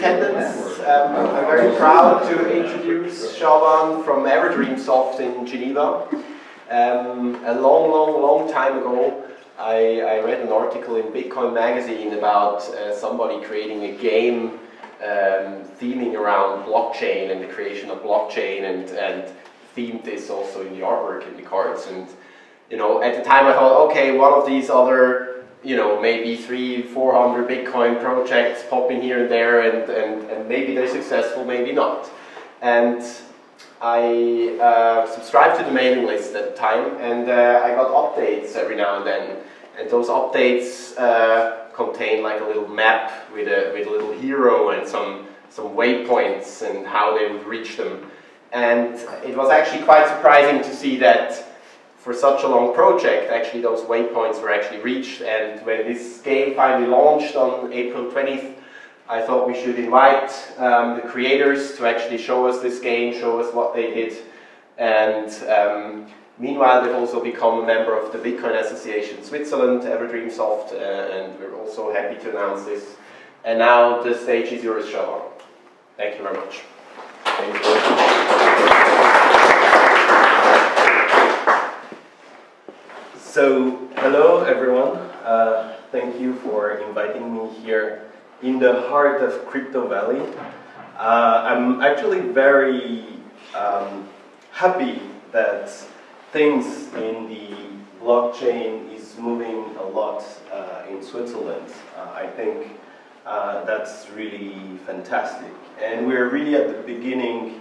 your attendance. I'm very proud to introduce Shaban from EverdreamSoft in Geneva. A long time ago, I read an article in Bitcoin Magazine about somebody creating a game theming around blockchain and the creation of blockchain, and themed this also in the artwork in the cards. And you know, at the time I thought, okay, one of these other, you know, maybe 300-400 Bitcoin projects popping here and there, and maybe they're successful, maybe not. And I subscribed to the mailing list at the time, and I got updates every now and then. And those updates contain like a little map with a little hero and some waypoints and how they would reach them. And it was actually quite surprising to see that for such a long project, actually those waypoints were actually reached. And when this game finally launched on April 20th, I thought we should invite the creators to actually show us this game, show us what they did. And meanwhile, they've also become a member of the Bitcoin Association Switzerland, EverdreamSoft, and we're also happy to announce this. And now the stage is yours, Shaban. Thank you very much. Thank you. So, hello everyone, thank you for inviting me here in the heart of Crypto Valley. I'm actually very happy that things in the blockchain is moving a lot in Switzerland. I think that's really fantastic. And we're really at the beginning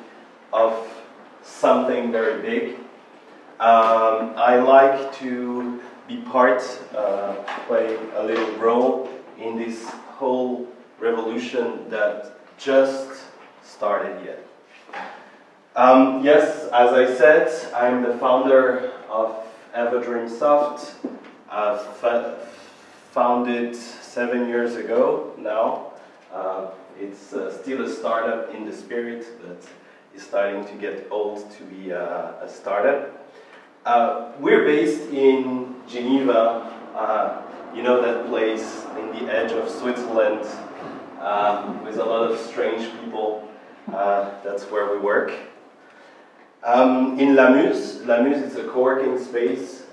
of something very big. I like to be play a little role in this whole revolution that just started yet. Yes, as I said, I'm the founder of EverdreamSoft. Founded 7 years ago now. It's still a startup in the spirit, but it's starting to get old to be a startup. We're based in Geneva, you know, that place in the edge of Switzerland with a lot of strange people. That's where we work. In Lamuse. Lamuse is a co-working space.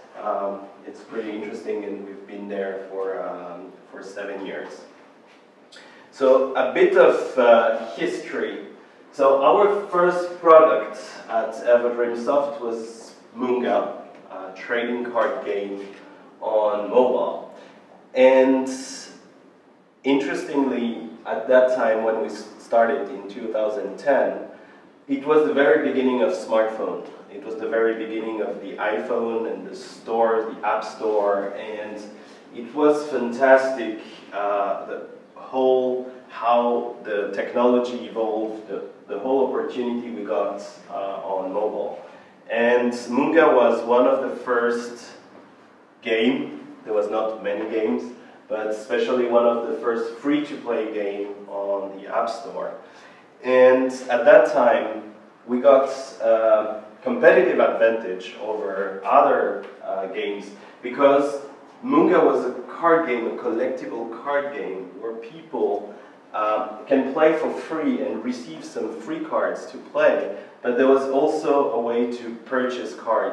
It's pretty interesting, and we've been there for 7 years. So a bit of history. So our first product at EverdreamSoft was Moonga, a trading card game on mobile. And interestingly, at that time when we started in 2010, it was the very beginning of smartphone. It was the very beginning of the iPhone and the store, the App Store, and it was fantastic, the whole, how the technology evolved, the whole opportunity we got on mobile. And Moonga was one of the first games. There was not many games, but especially one of the first free-to-play games on the App Store. And at that time, we got competitive advantage over other games because Moonga was a card game, a collectible card game, where people can play for free and receive some free cards to play. But there was also a way to purchase card,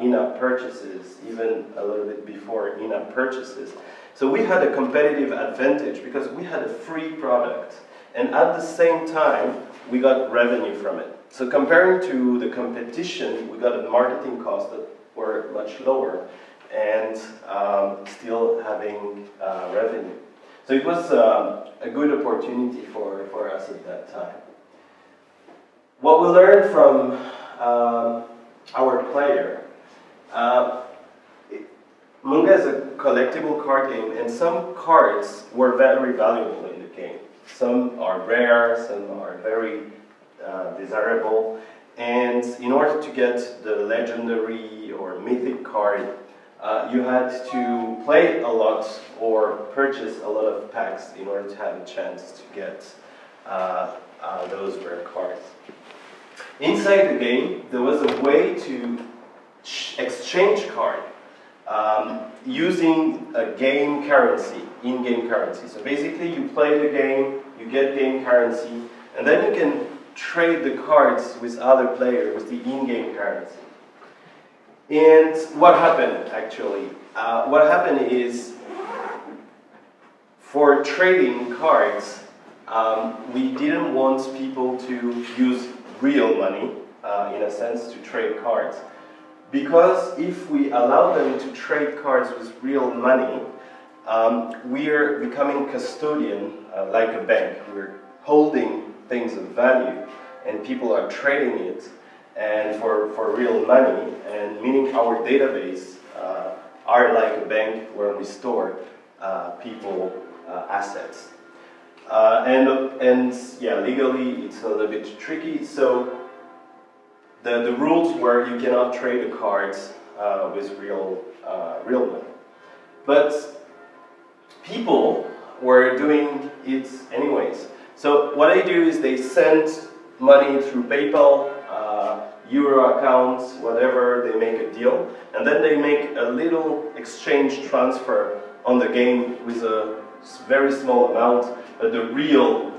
in-app purchases, even a little bit before in-app purchases. So we had a competitive advantage because we had a free product. And at the same time, we got revenue from it. So comparing to the competition, we got a marketing cost that were much lower and still having revenue. So it was a good opportunity for us at that time. What we learned from our player, Moonga is a collectible card game, and some cards were very valuable in the game. Some are rare, some are very desirable, and in order to get the legendary or mythic card, you had to play a lot or purchase a lot of packs in order to have a chance to get those rare cards. Inside the game, there was a way to exchange cards using a game currency, in-game currency. So basically, you play the game, you get game currency, and then you can trade the cards with other players, with the in-game currency. And what happened, actually? What happened is, for trading cards, we didn't want people to use real money, in a sense, to trade cards. Because if we allow them to trade cards with real money, we're becoming custodian, like a bank. We're holding things of value, and people are trading it and for real money, and meaning our database are like a bank where we store people assets. And yeah, legally it's a little bit tricky, so the rules were you cannot trade the cards with real money. But people were doing it anyways. So what they do is they send money through PayPal, Euro accounts, whatever, they make a deal, and then they make a little exchange transfer on the game with a very small amount, but the real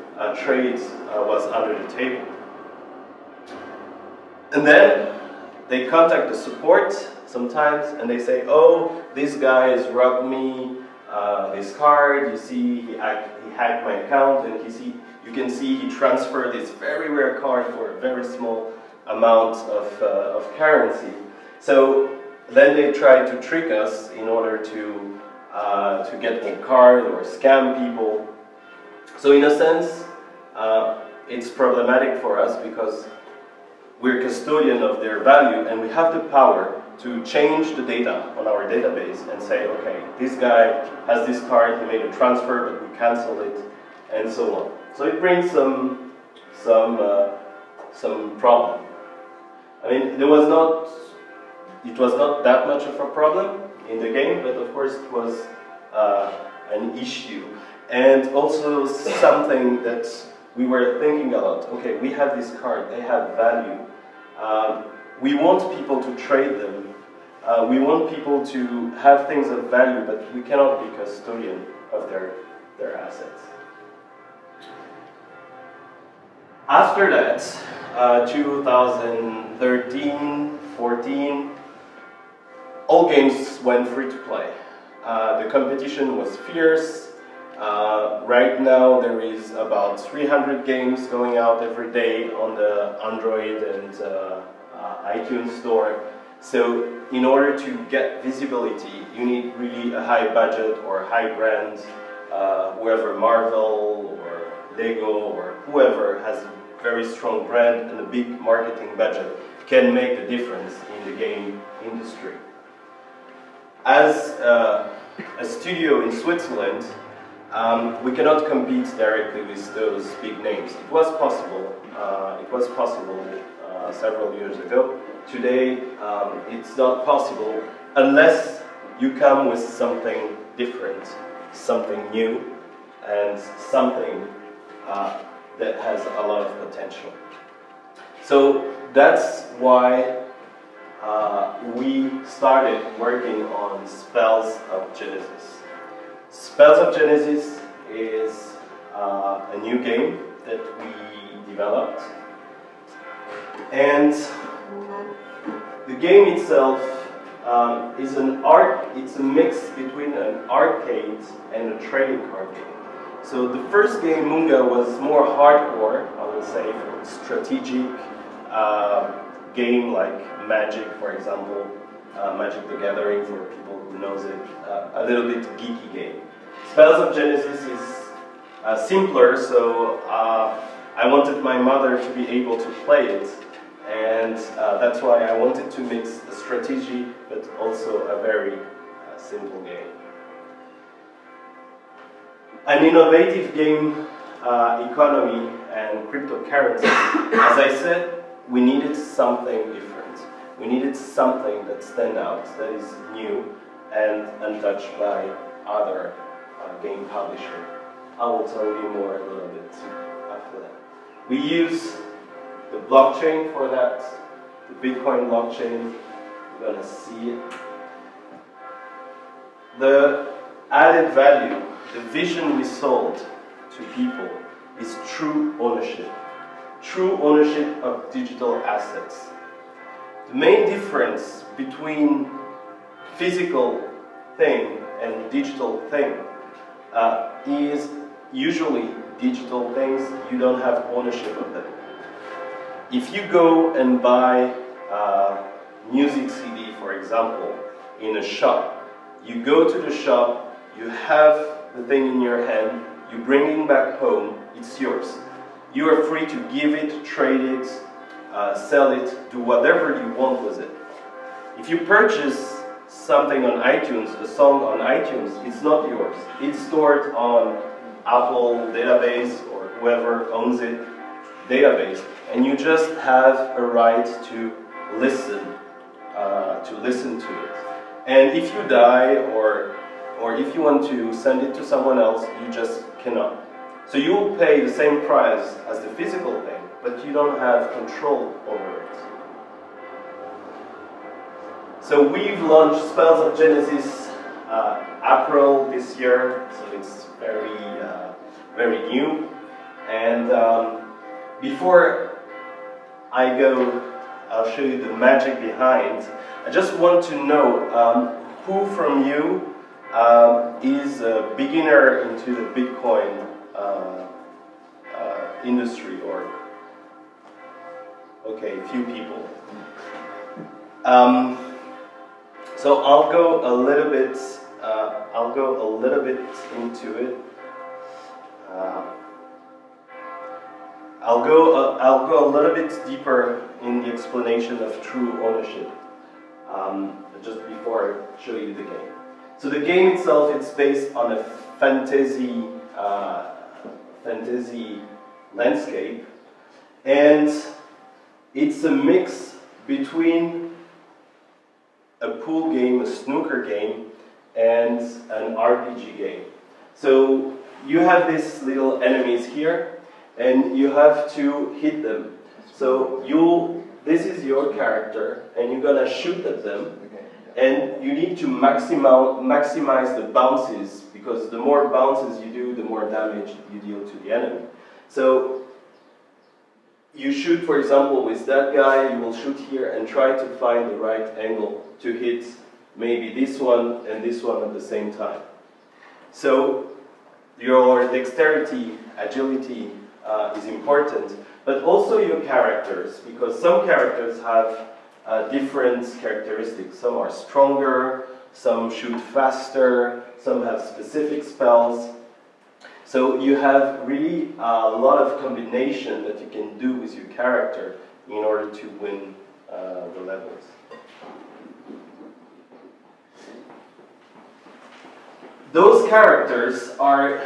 trade was under the table. And then they contact the support sometimes, and they say, oh, this guy has robbed me this card, you see, he hacked my account, and you can see he transferred this very rare card for a very small amount of currency. So then they try to trick us in order to get the card or scam people. So in a sense, it's problematic for us because we're custodian of their value, and we have the power to change the data on our database and say, okay, this guy has this card, he made a transfer, but we cancel it, and so on. So it brings some problem. I mean, it was not that much of a problem in the game, but of course it was an issue, and also something that we were thinking a lot. Okay, we have this card, they have value. We want people to trade them. We want people to have things of value, but we cannot be custodian of their assets. After that, 2013, 14, all games went free to play. The competition was fierce. Right now there is about 300 games going out every day on the Android and iTunes store. So in order to get visibility, you need really a high budget or a high brand, whoever, Marvel or Lego or whoever has a very strong brand and a big marketing budget can make the difference in the game industry. As a studio in Switzerland, we cannot compete directly with those big names. It was possible. Several years ago. Today, it's not possible unless you come with something different, something new, and something that has a lot of potential. So that's why we started working on Spells of Genesis. Spells of Genesis is a new game that we developed, and the game itself is it's a mix between an arcade and a trading card game. So the first game, Moonga, was more hardcore, I would say, for strategic game like Magic, for example. Magic the Gathering, for people who knows it, a little bit geeky game. Spells of Genesis is simpler, so I wanted my mother to be able to play it, and that's why I wanted to mix a strategy but also a very simple game. An innovative game economy and cryptocurrency. As I said, we needed something different. We needed something that stands out, that is new and untouched by other game publishers. I will tell you more a little bit after that. We use the blockchain for that, the Bitcoin blockchain, you're gonna see it. The added value, the vision we sold to people true ownership of digital assets. The main difference between physical thing and digital thing is usually digital things, you don't have ownership of them. If you go and buy music CD, for example, in a shop, you go to the shop, you have the thing in your hand, you bring it back home, it's yours. You are free to give it, trade it, sell it, do whatever you want with it. If you purchase something on iTunes, a song on iTunes, it's not yours. It's stored on Apple database or whoever owns it database, and you just have a right to listen to it. And if you die or if you want to send it to someone else, you just cannot. So you will pay the same price as the physical thing, but you don't have control over it. So we've launched Spells of Genesis April this year, so it's very new. And before I go, I'll show you the magic behind. I just want to know who from you is a beginner into the Bitcoin industry, or okay, a few people. So I'll go a little bit. Into it. I'll go a little bit deeper in the explanation of true ownership. Just before I show you the game. So the game itself, it's based on a fantasy landscape, and it's a mix between a pool game, a snooker game, and an RPG game. So you have these little enemies here, and you have to hit them. So this is your character, and you're gonna shoot at them, and you need to maximize the bounces, because the more bounces you do, the more damage you deal to the enemy. So you shoot, for example, with that guy, you will shoot here and try to find the right angle to hit maybe this one and this one at the same time. So your dexterity, agility is important, but also your characters, because some characters have different characteristics. Some are stronger, some shoot faster, some have specific spells. So you have really a lot of combination that you can do with your character in order to win the levels. Those characters are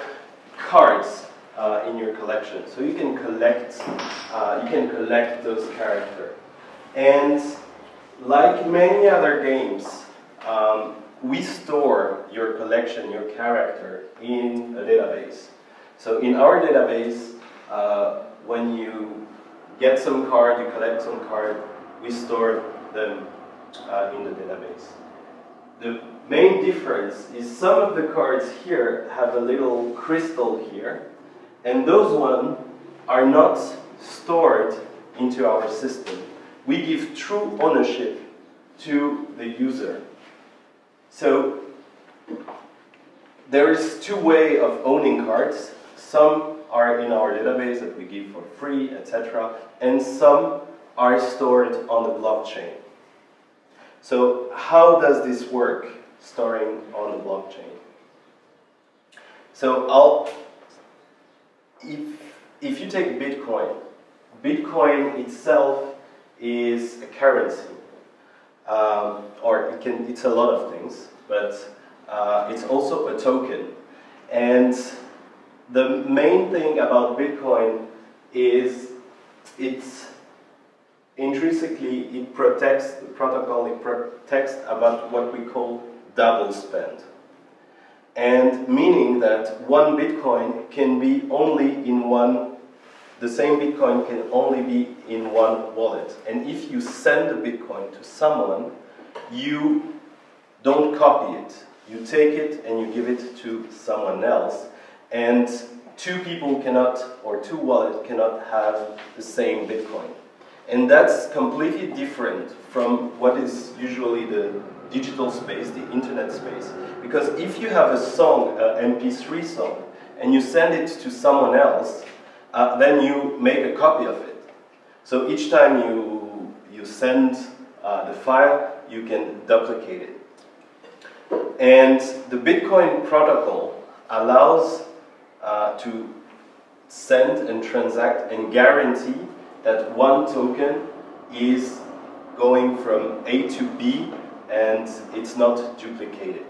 cards in your collection, so you can collect those characters. And like many other games, we store your collection, your character, in a database. So in our database, when you get some card, you collect some card, we store them in the database. The main difference is some of the cards here have a little crystal here, and those ones are not stored into our system. We give true ownership to the user. So there is two ways of owning cards. Some are in our database that we give for free, etc. And some are stored on the blockchain. So how does this work, storing on the blockchain? So if you take Bitcoin, Bitcoin itself is a currency. Or it's a lot of things, but it's also a token. And the main thing about Bitcoin is it protects the protocol, it protects about what we call double spend. And meaning that one Bitcoin can be only in one, the same Bitcoin can only be in one wallet. And if you send a Bitcoin to someone, you don't copy it. You take it and you give it to someone else. And two people cannot, or two wallets cannot have the same Bitcoin. And that's completely different from what is usually the digital space, the internet space. Because if you have a song, an MP3 song, and you send it to someone else, then you make a copy of it. So each time you send the file, you can duplicate it. And the Bitcoin protocol allows to send and transact and guarantee that one token is going from A to B and it's not duplicated.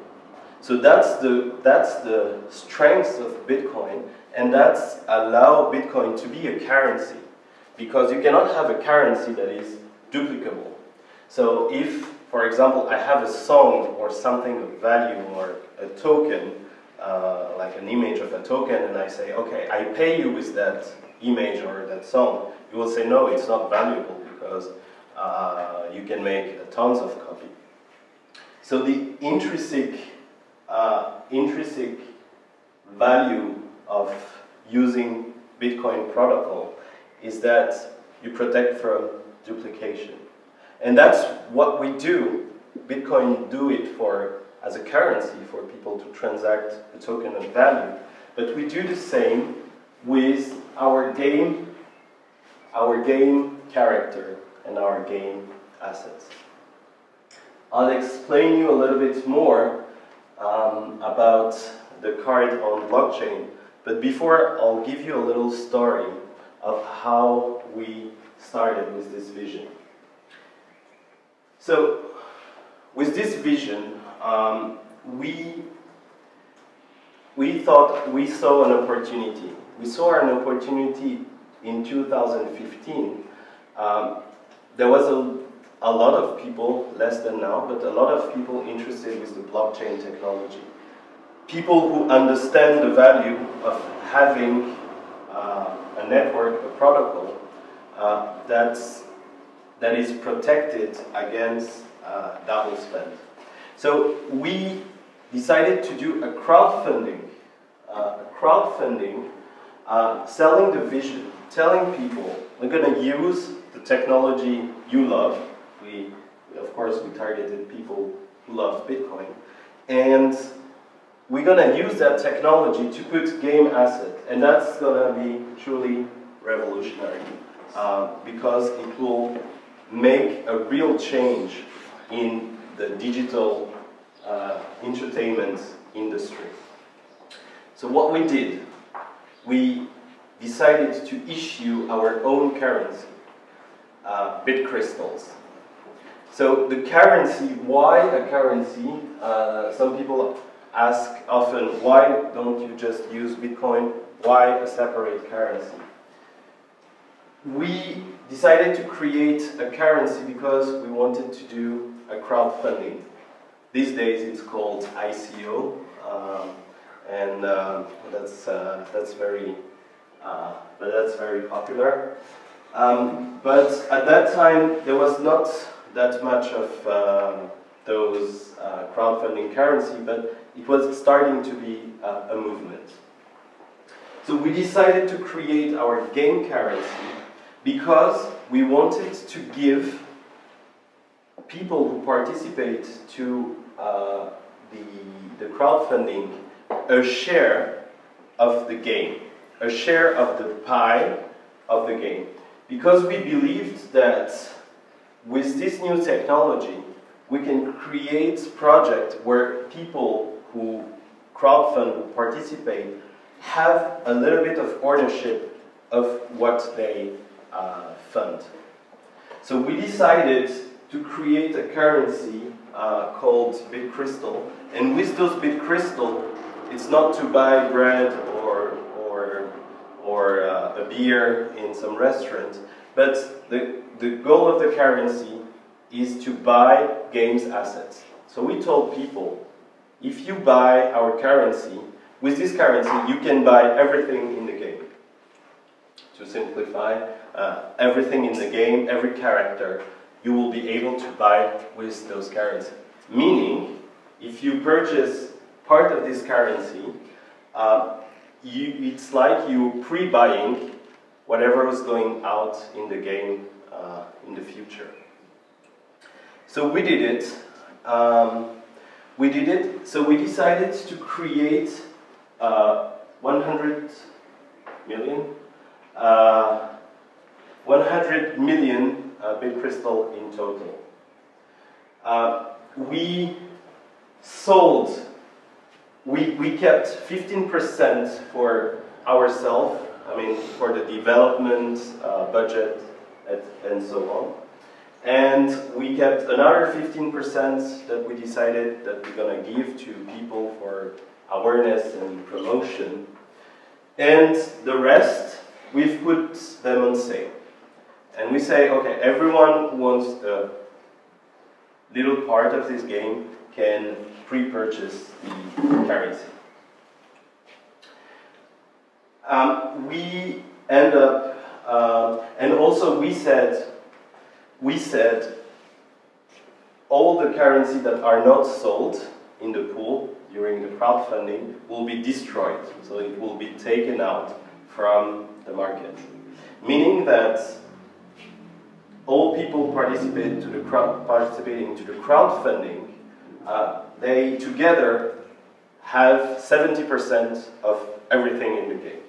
So that's the strength of Bitcoin, and that's allow Bitcoin to be a currency, because you cannot have a currency that is duplicable. So if, for example, I have a song or something of value or a token, like an image of a token, and I say, okay, I pay you with that image or that song, you will say, no, it's not valuable because you can make tons of copies. So the intrinsic value of using Bitcoin protocol is that you protect from duplication. And that's what we do. Bitcoin do it for, as a currency, for people to transact a token of value. But we do the same with our game character and our game assets. I'll explain you a little bit more about the card on blockchain. But before, I'll give you a little story of how we started with this vision. So, with this vision, we thought we saw an opportunity. We saw an opportunity in 2015. There was a lot of people, less than now, but a lot of people interested with the blockchain technology. People who understand the value of having a network, a protocol, that is protected against double spend. So we decided to do a crowdfunding, selling the vision, telling people we're going to use the technology you love. Of course we targeted people who love Bitcoin, and we're going to use that technology to put game asset, and that's going to be truly revolutionary because it will make a real change in the digital entertainment industry. So what we did, we decided to issue our own currency, BitCrystals. So the currency, why a currency? Some people ask often, why don't you just use Bitcoin? Why a separate currency? We decided to create a currency because we wanted to do a crowdfunding. These days it's called ICO, and that's very popular. But at that time there was not that much of those crowdfunding currency, but it was starting to be a movement. So we decided to create our game currency because we wanted to give people who participate to the crowdfunding a share of the game, a share of the pie of the game. Because we believed that with this new technology, we can create projects where people who crowdfund, who participate, have a little bit of ownership of what they fund. So we decided to create a currency called BitCrystal, and with those BitCrystal, it's not to buy bread or a beer in some restaurant, but the goal of the currency is to buy games assets. So we told people, if you buy our currency, with this currency you can buy everything in the game. To simplify, everything in the game, every character, you will be able to buy with those currency. Meaning, if you purchase part of this currency, it's like you pre-buying whatever is going out in the game in the future. So we did it. So we decided to create 100 million BitCrystal in total. We sold, we kept 15% for ourselves, I mean for the development budget and so on. And we kept another 15% that we decided that we're going to give to people for awareness and promotion. And the rest, we've put them on sale. And we say, okay, everyone who wants a little part of this game can pre-purchase the currency. We end up, and also we said all the currency that are not sold in the pool during the crowdfunding will be destroyed. So it will be taken out from the market. Meaning that all people participating to the crowdfunding, they together have 70% of everything in the game.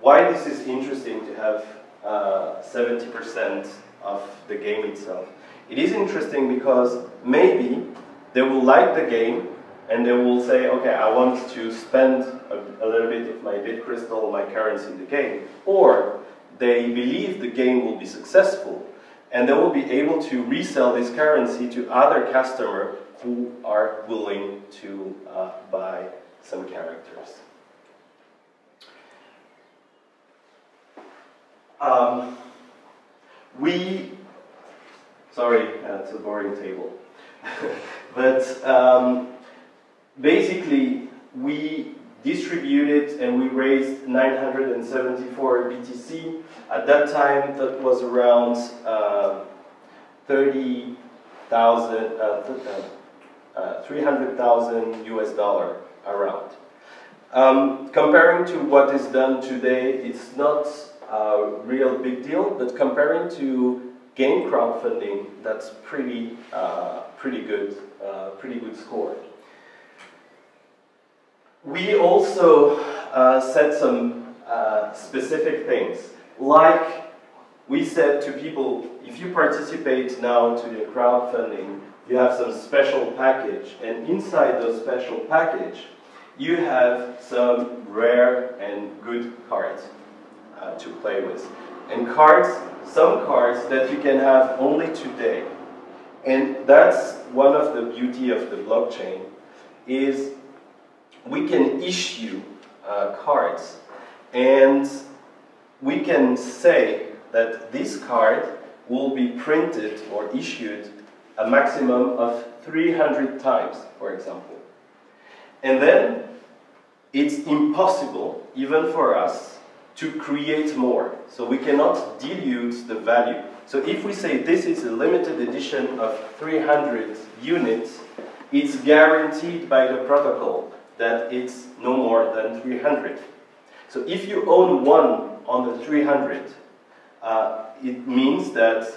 Why this is interesting to have 70% of the game itself. It is interesting because maybe they will like the game and they will say, okay, I want to spend a little bit of my BitCrystal, my currency in the game. Or they believe the game will be successful and they will be able to resell this currency to other customers who are willing to buy some characters. Sorry, it's a boring table, but basically we distributed and we raised 974 BTC. At that time, that was around 300,000 US dollar around. Comparing to what is done today, it's not a real big deal, but comparing to game crowdfunding, that's pretty good score. We also said some specific things, like we said to people, if you participate now to the crowdfunding, you have some special package, and inside those special package, you have some rare and good cards to play with. And cards, some cards that you can have only today. And that's one of the beauty of the blockchain, is we can issue cards and we can say that this card will be printed or issued a maximum of 300 times, for example. And then it's impossible, even for us, to create more. So we cannot dilute the value. So if we say this is a limited edition of 300 units, it's guaranteed by the protocol that it's no more than 300. So if you own one on the 300, it means that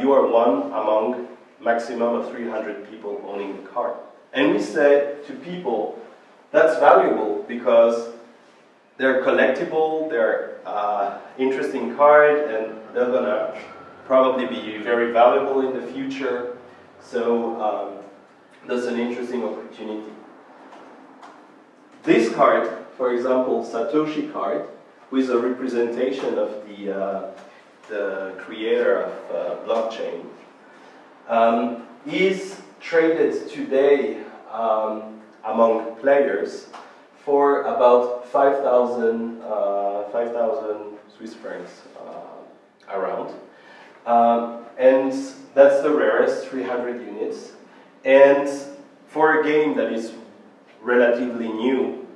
you are one among maximum of 300 people owning the card. And we say to people, that's valuable because they're collectible, they're interesting card, and they're gonna probably be very valuable in the future. So that's an interesting opportunity. This card, for example, Satoshi Card, who is a representation of the creator of blockchain, is traded today among players for about 5,000 Swiss francs around. And that's the rarest, 300 units. And for a game that is relatively new,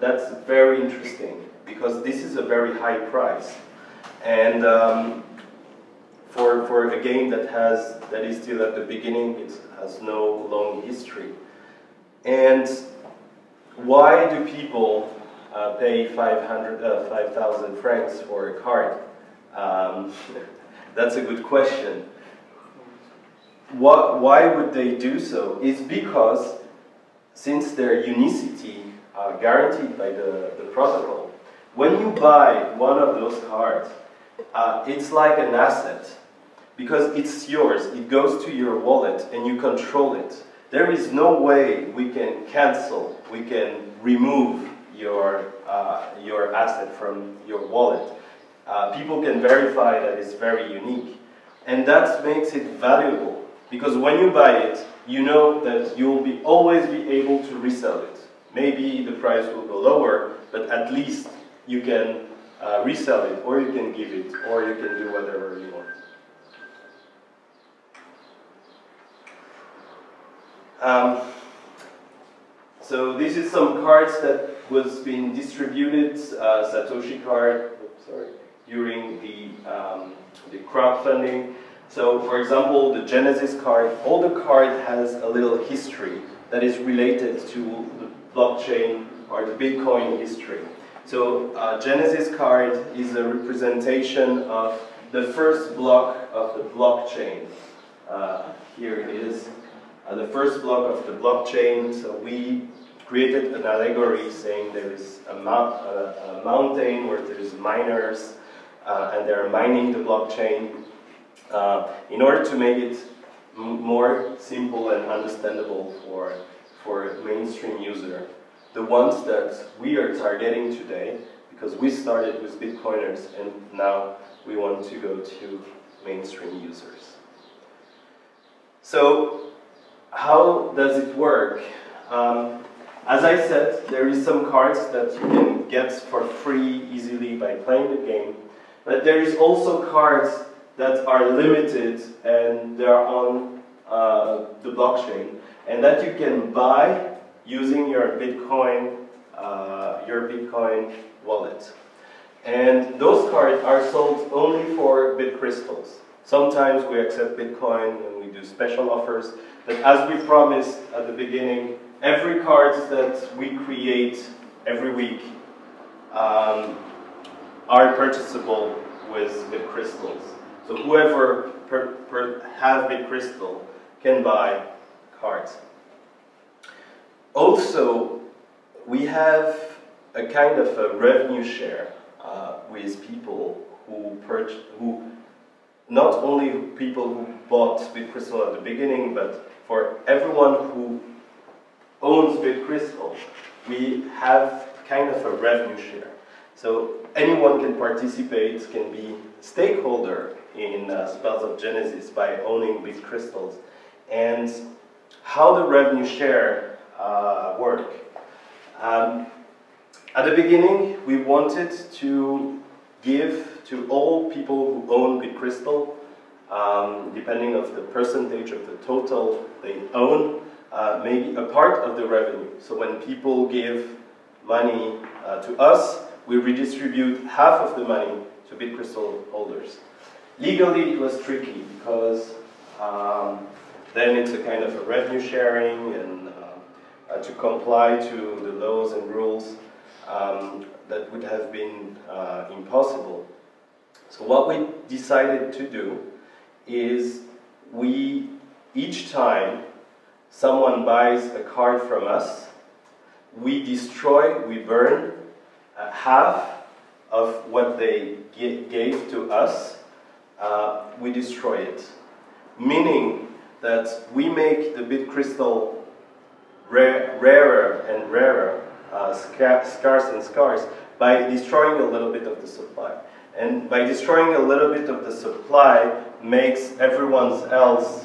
that's very interesting because this is a very high price. And for a game that is still at the beginning, it has no long history. And Why do people pay 5,000 francs for a card? That's a good question. Why would they do so? It's because since their unicity are guaranteed by the protocol, when you buy one of those cards, it's like an asset because it's yours. It goes to your wallet and you control it. There is no way we can cancel, we can remove your asset from your wallet. People can verify that it's very unique. And that makes it valuable. Because when you buy it, you know that you'll always be able to resell it. Maybe the price will go lower, but at least you can resell it, or you can give it, or you can do whatever you want. So this is some cards that was being distributed, Satoshi Card, sorry, during the crowdfunding. So, for example, the Genesis card, all the card has a little history that is related to the blockchain or the Bitcoin history. So, Genesis card is a representation of the first block of the blockchain. Here it is, the first block of the blockchain. So, we created an allegory saying there is a mountain where there is miners and they are mining the blockchain. In order to make it more simple and understandable for mainstream user, the ones that we are targeting today, because we started with Bitcoiners and now we want to go to mainstream users. So, how does it work? As I said, there is some cards that you can get for free easily by playing the game, but there is also cards that are limited and they're on the blockchain, and that you can buy using your Bitcoin wallet. And those cards are sold only for BitCrystals. Sometimes we accept Bitcoin and we do special offers, but as we promised at the beginning, every card that we create every week are purchasable with BitCrystals. So whoever has BitCrystal can buy cards. Also, we have a kind of a revenue share with people who not only people who bought BitCrystal at the beginning, but for everyone who owns BitCrystal, we have kind of a revenue share. So anyone can participate, can be stakeholder in Spells of Genesis by owning BitCrystals. And how the revenue share work. At the beginning, we wanted to give to all people who own BitCrystal, depending on the percentage of the total they own, maybe a part of the revenue. So when people give money to us, we redistribute half of the money to BitCrystal holders. Legally, it was tricky because then it's a kind of a revenue sharing, and to comply to the laws and rules that would have been impossible. So what we decided to do is we, each time someone buys a card from us, we destroy, we burn half of what they gave to us. We destroy it, meaning that we make the BitCrystal rarer and rarer, scarce and scarce, by destroying a little bit of the supply. And by destroying a little bit of the supply makes everyone else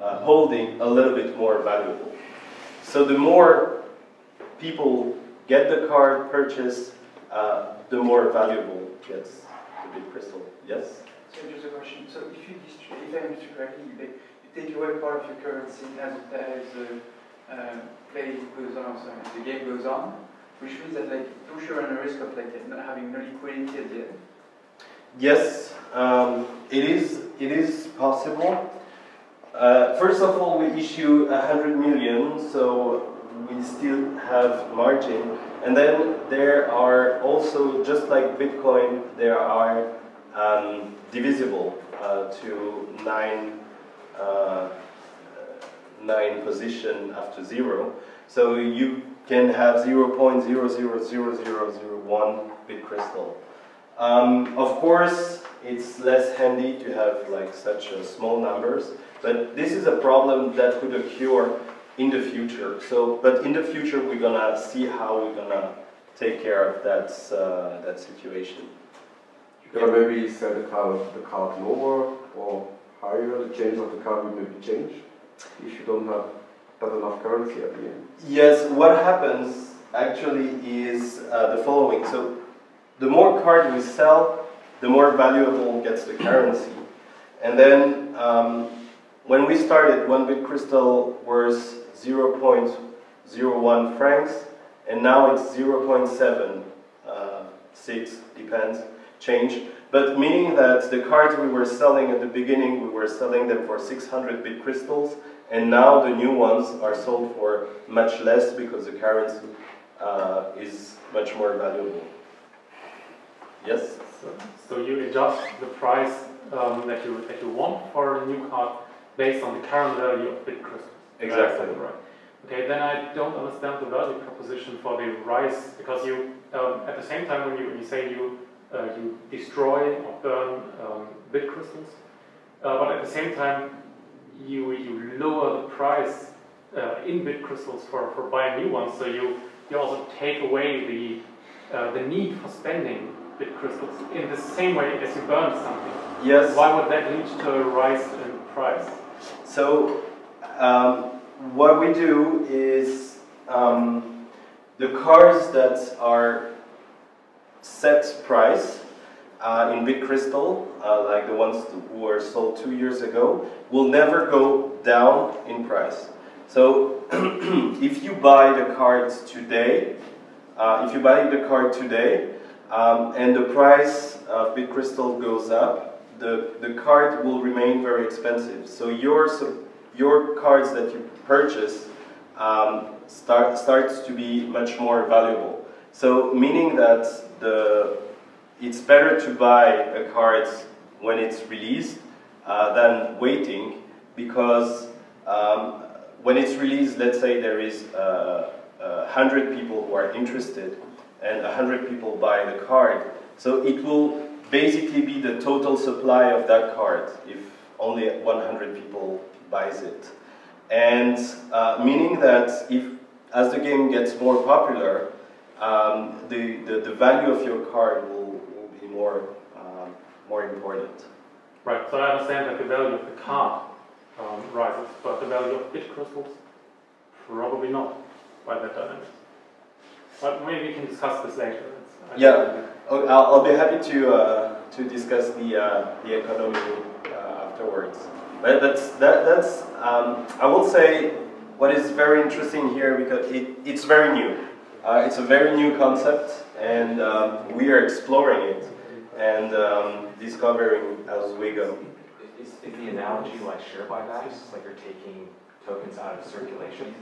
holding a little bit more valuable. So the more people get the card purchase, the more valuable gets the BitCrystal. Yes? So just a question. So if you distribute, if I understand correctly, you take away part of your currency as play goes on, so as the game goes on, which means that like you sure run a risk of like not having no liquidity at the end. Yes, it is possible. First of all, we issue 100 million, so we still have margin. And then there are also, just like Bitcoin, there are divisible to nine position after zero. So you can have 0.000001 BitCrystal. Of course, it's less handy to have like such small numbers, but this is a problem that could occur in the future. So, but in the future, we're gonna see how we're gonna take care of that that situation. You can maybe set the card lower or higher. The change of the card will maybe change if you don't have that enough currency at the end. Yes, what happens actually is the following. So, the more card we sell, the more valuable gets the currency. And then, when we started, one BitCrystal was 0.01 francs, and now it's 0.76, depends, change. But meaning that the cards we were selling at the beginning, we were selling them for 600 BitCrystals, and now the new ones are sold for much less because the currency is much more valuable. Yes? So you adjust the price that you want for a new card based on the current value of BitCrystals. Exactly. Right. Okay, then I don't understand the value proposition for the rise, because you, at the same time when you say you destroy or burn BitCrystals, but at the same time you lower the price in BitCrystals for buying new ones, so you also take away the need for spending BitCrystals in the same way as you burn something. Yes. Why would that lead to a rise in price? So, what we do is the cards that are set price in BitCrystal, like the ones who were sold 2 years ago, will never go down in price. So, if you buy the cards today, and the price of BitCrystal goes up, the card will remain very expensive. So your cards that you purchase starts to be much more valuable. So meaning that it's better to buy a card when it's released than waiting, because when it's released, let's say there is 100 people who are interested, and 100 people buy the card. So it will basically be the total supply of that card if only 100 people buys it. And meaning that as the game gets more popular, the value of your card will be more important. Right, so I understand that the value of the card rises, but the value of BitCrystals, probably not by that dynamic. But maybe we can discuss this later. Yeah, I'll be happy to discuss the economy afterwards. But that's I will say what is very interesting here, because it's very new. It's a very new concept, and we are exploring it and discovering as we go. Is the analogy like share buybacks, like you're taking tokens out of circulation?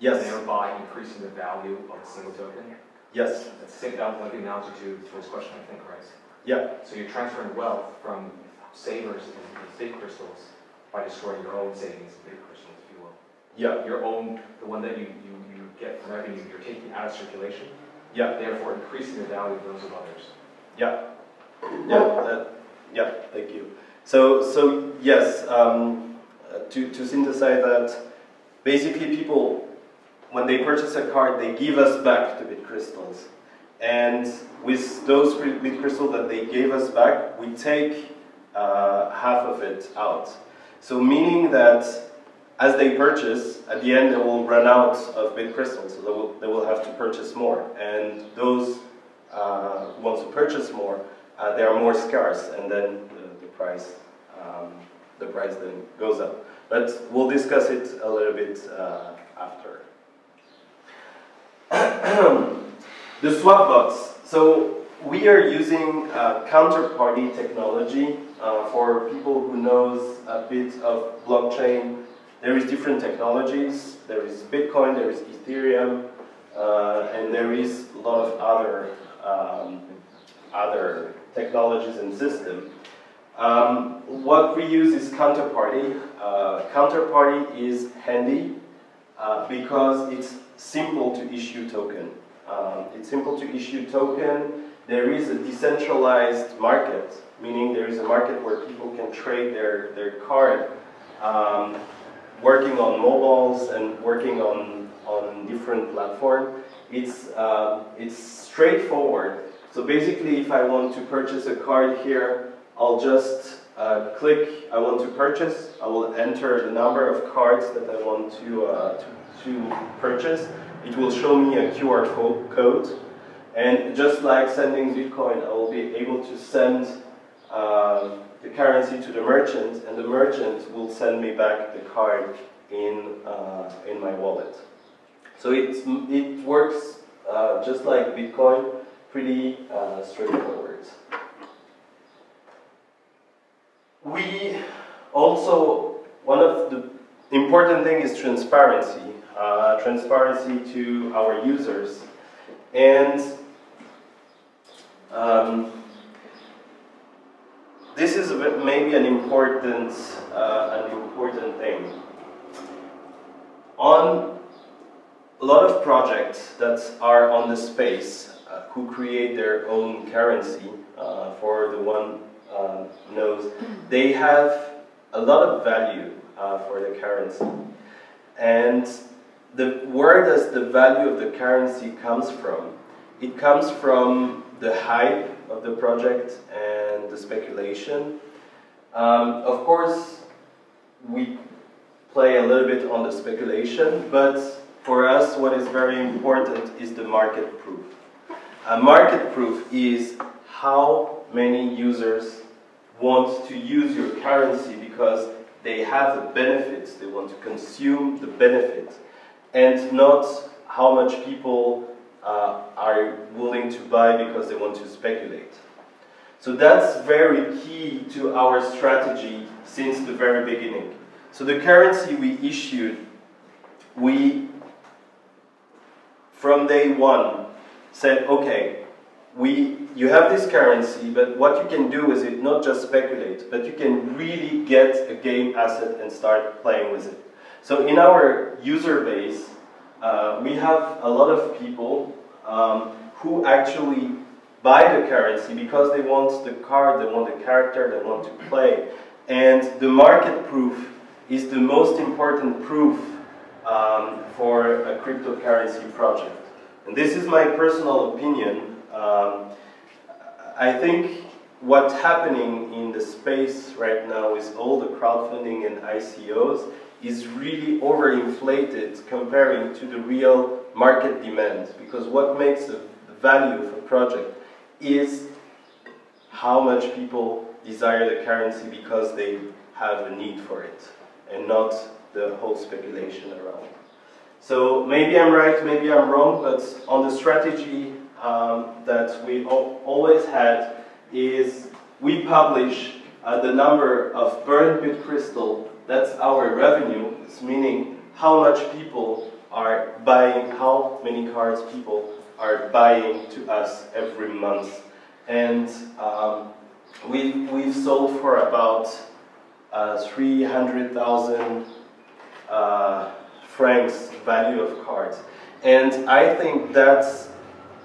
Yes. Thereby increasing the value of a single token? Yes. That was like the analogy to this question, I think, right? Yeah. So you're transferring wealth from savers to BitCrystals by destroying your own savings in BitCrystals, if you will. Yeah. Your own, the one that you get from revenue, you're taking out of circulation. Yeah. Therefore increasing the value of those of others. Yeah. Yeah. Yeah. Thank you. So yes, to synthesize that, basically people, when they purchase a card, they give us back the BitCrystals. And with those BitCrystals that they gave us back, we take half of it out. So meaning that as they purchase, at the end they will run out of BitCrystals, so they will have to purchase more. And those who want to purchase more, they are more scarce, and then the price then goes up. But we'll discuss it a little bit after. The swap box. So we are using Counterparty technology for people who knows a bit of blockchain there is different technologies. There is Bitcoin, there is Ethereum, and there is a lot of other other technologies and systems. What we use is Counterparty. Counterparty is handy because it's simple to issue token. There is a decentralized market, meaning there is a market where people can trade their card, working on mobiles and working on different platforms. It's straightforward. So basically, if I want to purchase a card here, I'll just click, I want to purchase, I will enter the number of cards that I want to purchase. It will show me a QR code. And just like sending Bitcoin, I will be able to send the currency to the merchant, and the merchant will send me back the card in my wallet. So it works just like Bitcoin, pretty straightforward. We also, one of the important thing is transparency. Transparency to our users. And this is maybe an important thing. On a lot of projects that are on the space who create their own currency, for the one knows, they have a lot of value for the currency. And where does the value of the currency comes from? It comes from the hype of the project and the speculation. Of course, we play a little bit on the speculation, but for us what is very important is the market proof. A market proof is how many users want to use your currency because they have the benefits, they want to consume the benefits, and not how much people are willing to buy because they want to speculate. So that's very key to our strategy since the very beginning. So the currency we issued, we from day one said, okay, you have this currency, but what you can do is it not just speculate, but you can really get a game asset and start playing with it. So in our user base, we have a lot of people who actually buy the currency because they want the card, they want the character, they want to play. And the market proof is the most important proof for a cryptocurrency project. And this is my personal opinion. I think what's happening in the space right now is all the crowdfunding and ICOs is really overinflated comparing to the real market demand, because what makes the value of a project is how much people desire the currency because they have a need for it, and not the whole speculation around it. So maybe I'm right, maybe I'm wrong, but on the strategy that we always had is we publish the number of burned BitCrystal. That's our revenue. It's meaning how much people are buying, how many cards people are buying to us every month. And we've sold for about 300,000 francs value of cards. And I think that's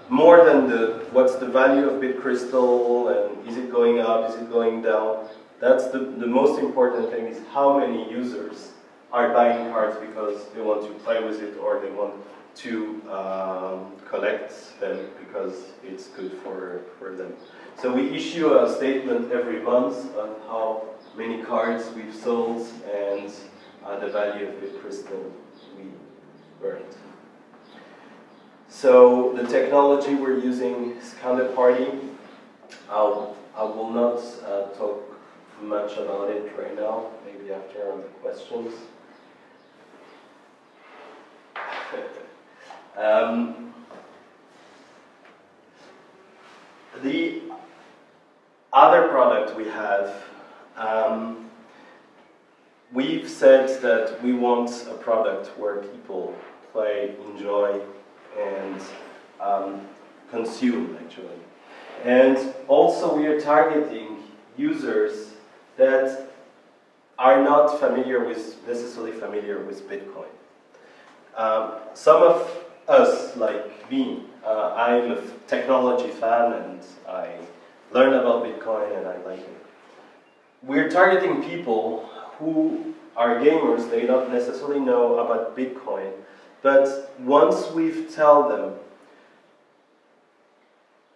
more than what's the value of BitCrystal and is it going up, is it going down. That's the most important thing, is how many users are buying cards because they want to play with it or they want to collect them because it's good for them. So we issue a statement every month on how many cards we've sold and the value of BitCrystal we earned. So the technology we're using is Counterparty. I will not talk much about it right now, maybe after on the questions. The other product we have, We've said that we want a product where people play, enjoy, and consume, actually. And also we are targeting users that are not familiar with, necessarily familiar with Bitcoin. Some of us, like me, I'm a technology fan and I learn about Bitcoin and I like it. We're targeting people who are gamers, they don't necessarily know about Bitcoin, but once we've told them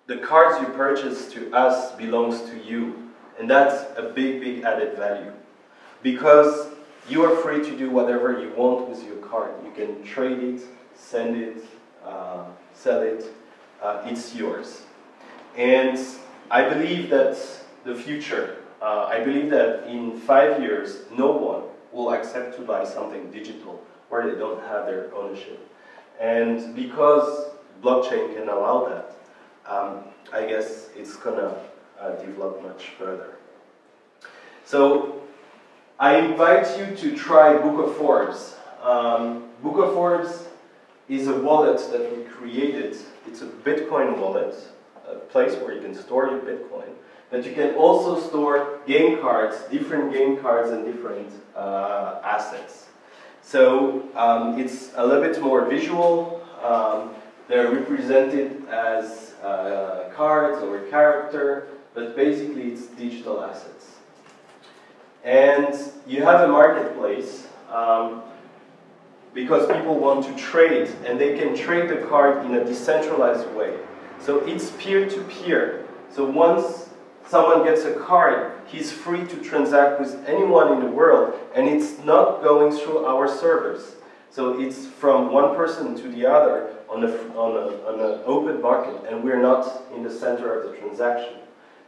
the cards you purchase to us belongs to you, and that's a big, big added value. Because you are free to do whatever you want with your card. You can trade it, send it, sell it, it's yours. And I believe that's the future. I believe that in 5 years, no one will accept to buy something digital where they don't have their ownership. And because blockchain can allow that, I guess it's gonna develop much further. So I invite you to try Book of Forbes. Book of Forbes is a wallet that we created. It's a Bitcoin wallet, a place where you can store your Bitcoin, but you can also store game cards, different game cards and different assets. So it's a little bit more visual. They're represented as cards or character, but basically it's digital assets. And you have a marketplace because people want to trade, and they can trade the card in a decentralized way. So it's peer-to-peer. So once someone gets a card, he's free to transact with anyone in the world, and it's not going through our servers. So it's from one person to the other on an open market, and we're not in the center of the transaction.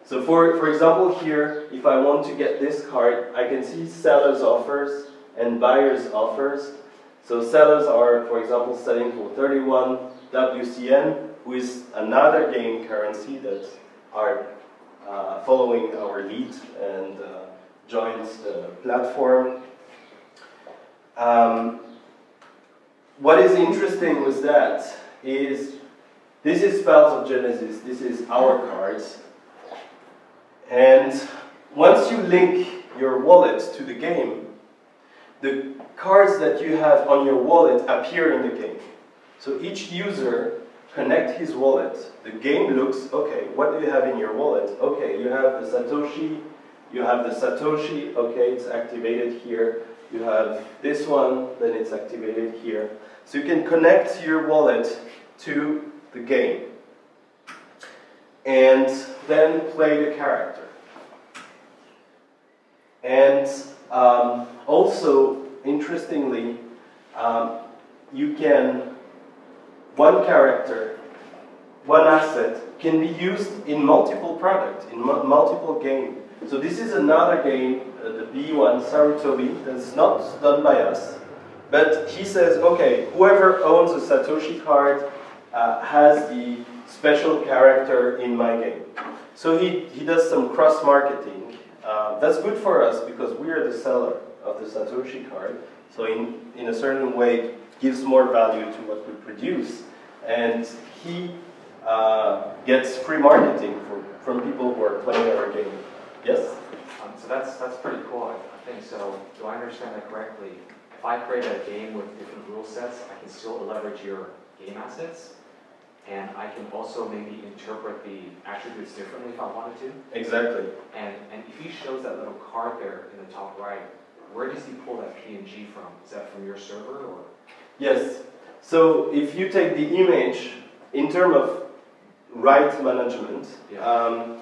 So for example here, if I want to get this card, I can see sellers' offers and buyers' offers. So sellers are, for example, selling for 31 WCN, who is another game currency that are following our lead and joins the platform. What is interesting with that is, this is Spells of Genesis, this is our cards, and once you link your wallet to the game, the cards that you have on your wallet appear in the game. So each user connects his wallet, the game looks, okay, what do you have in your wallet? Okay, you have the Satoshi, okay, it's activated here. You have this one, then it's activated here. So you can connect your wallet to the game and then play the character. And also, interestingly, you can, one character, one asset can be used in multiple products, in multiple games. So this is another game, the B1, Sarutobi, that's not done by us, but he says, okay, whoever owns a Satoshi card has the special character in my game. So he does some cross-marketing. That's good for us because we are the seller of the Satoshi card, so in a certain way it gives more value to what we produce, and he gets free marketing from people who are playing our game. Yes? So that's pretty cool, I think. So do I understand that correctly? If I create a game with different rule sets, I can still leverage your game assets, and I can also maybe interpret the attributes differently if I wanted to? Exactly. And if he shows that little card there in the top right, where does he pull that PNG from? Is that from your server or? Yes. So if you take the image in terms of rights management, yeah.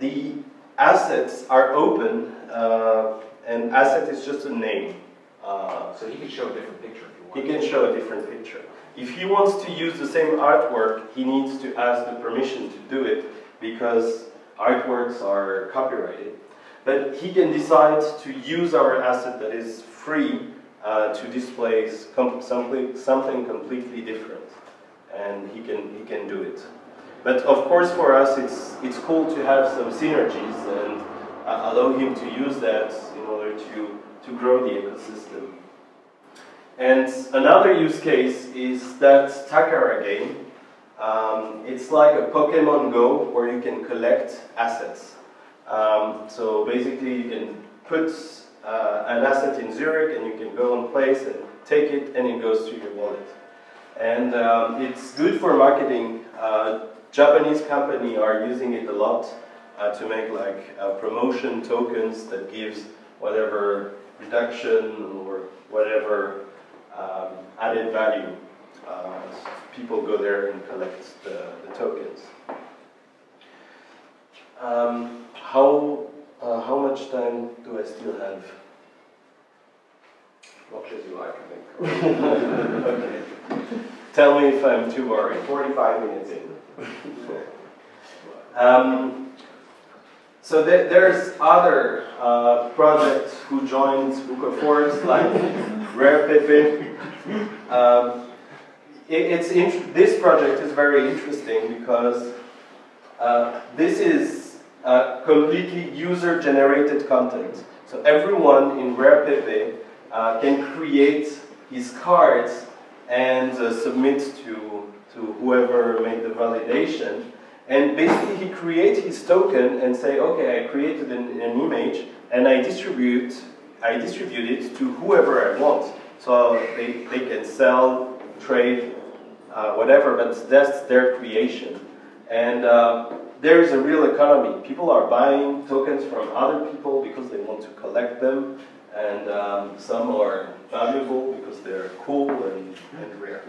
The assets are open, and asset is just a name. So he can show a different picture if you want. He can show a different picture. If he wants to use the same artwork, he needs to ask the permission to do it because artworks are copyrighted. But he can decide to use our asset that is free to display something completely different, and he can do it. But of course for us it's cool to have some synergies and allow him to use that in order to grow the ecosystem. And another use case is that Takara game. It's like a Pokemon Go where you can collect assets. So basically you can put an asset in Zurich and you can go on place and take it and it goes to your wallet. And it's good for marketing. Japanese companies are using it a lot to make like promotion tokens that gives whatever reduction or whatever added value. So people go there and collect the tokens. How much time do I still have? Much as you like, I think. Okay. Tell me if I'm too worried. 45 minutes in. So there's other projects who joined Book of Forbes, like Rare Pepe. This project is very interesting because this is completely user-generated content. So everyone in Rare Pepe can create his cards and submit to whoever made the validation. And basically he creates his token and say, okay, I created an image and I distribute it to whoever I want. So they can sell, trade, whatever, but that's their creation. And there is a real economy. People are buying tokens from other people because they want to collect them, and some are valuable because they're cool and rare.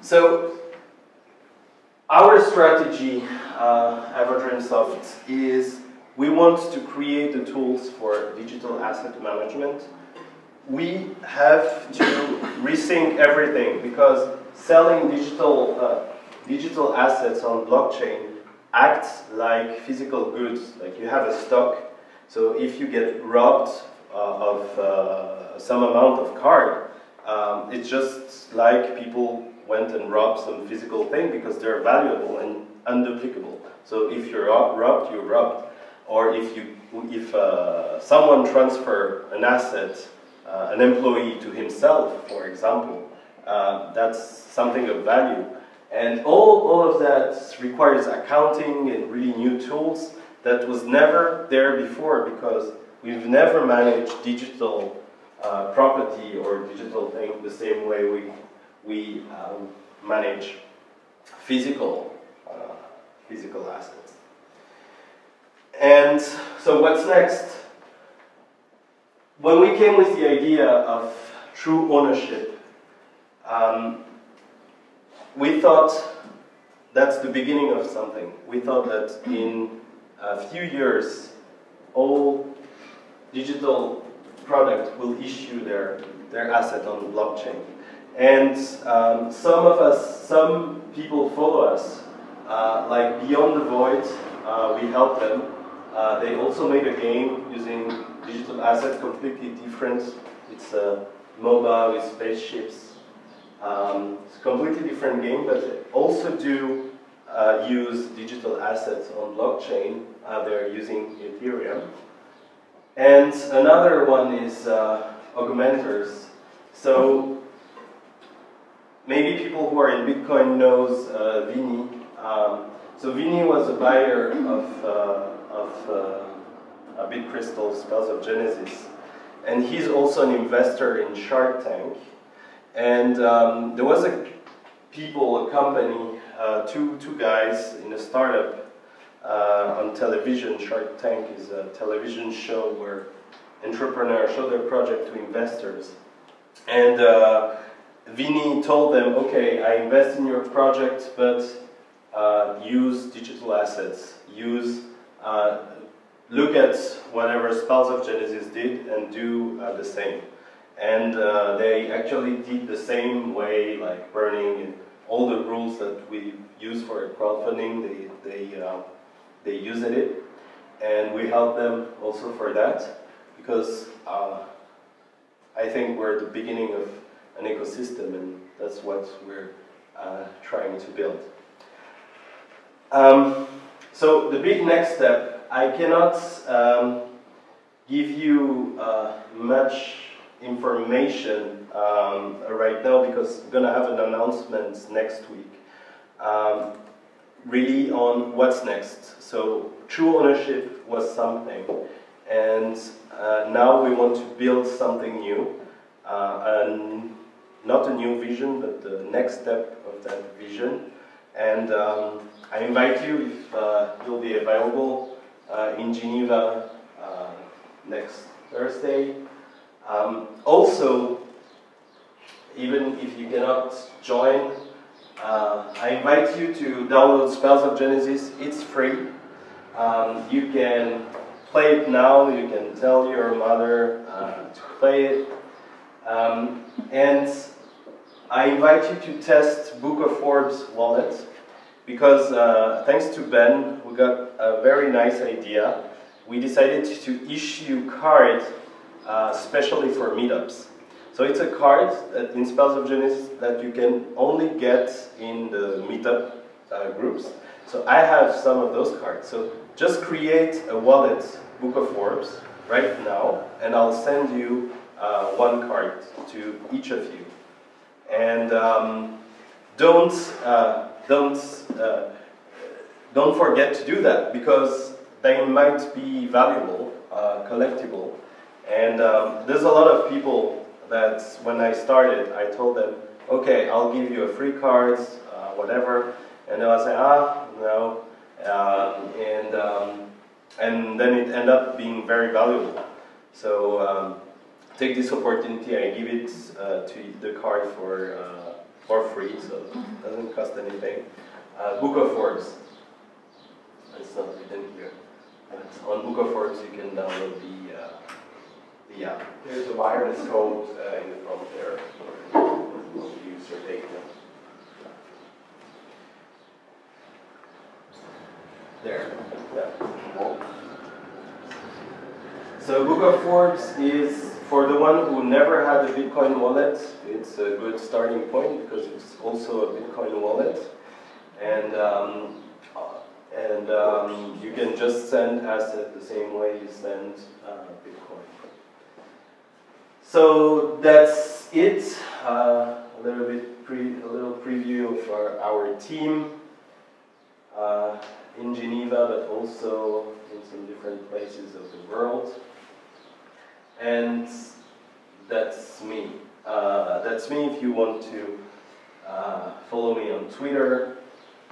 So our strategy, EverdreamSoft, is we want to create the tools for digital asset management. We have to rethink everything because selling digital assets on blockchain acts like physical goods, like you have a stock. So if you get robbed of some amount of card, it's just like people went and robbed some physical thing because they're valuable and unduplicable. So if you're robbed, you're robbed. Or if someone transfer an asset, an employee to himself, for example, that's something of value. And all of that requires accounting and really new tools that was never there before because we've never managed digital property or digital thing the same way we manage physical assets. And so what's next? When we came with the idea of true ownership, we thought that's the beginning of something. We thought that in a few years, all digital products will issue their asset on the blockchain. And some people follow us, like Beyond the Void, we help them. They also made a game using digital asset, completely different. It's a MOBA with spaceships. It's a completely different game, but they also do use digital assets on blockchain. They're using Ethereum. And another one is Augmenters. So maybe people who are in Bitcoin knows Vinnie. So Vinnie was a buyer of BitCrystals, Spells of Genesis. And he's also an investor in Shark Tank. And there was a company, two guys in a startup on television. Shark Tank is a television show where entrepreneurs show their project to investors. And Vinnie told them, okay, I invest in your project, but use digital assets, look at whatever Spells of Genesis did and do the same. And they actually did the same way, like burning and all the rules that we use for crowdfunding, they used it. And we helped them also for that, because I think we're at the beginning of an ecosystem and that's what we're trying to build. So the big next step, I cannot give you much information right now because I'm gonna have an announcement next week really on what's next. So true ownership was something, and now we want to build something new, not a new vision but the next step of that vision. And I invite you, if you'll be available in Geneva next Thursday. Also, even if you cannot join, I invite you to download Spells of Genesis. It's free. You can play it now, you can tell your mother to play it. And I invite you to test Book of Forbes wallet, because thanks to Ben, we got a very nice idea. We decided to issue cards especially for meetups. So it's a card that, in Spells of Genesis, that you can only get in the meetup groups. So I have some of those cards. So just create a wallet, Book of Forbes, right now, and I'll send you one card to each of you. And don't forget to do that, because they might be valuable, collectible. And there's a lot of people that, when I started, I told them, okay, I'll give you a free card, whatever, and they will say, ah, no, and then it ended up being very valuable. So take this opportunity. I give it to the card for free, so it doesn't cost anything. Book of Forbes. It's not written here. On Book of Forbes, you can download the app. There's a wireless code in the front there for user data. There. Yeah. So Book of Forbes is, for the one who never had a Bitcoin wallet, it's a good starting point because it's also a Bitcoin wallet. And you can just send assets the same way you send Bitcoin. So that's it. A little preview for our team in Geneva, but also in some different places of the world. And that's me. If you want to follow me on Twitter.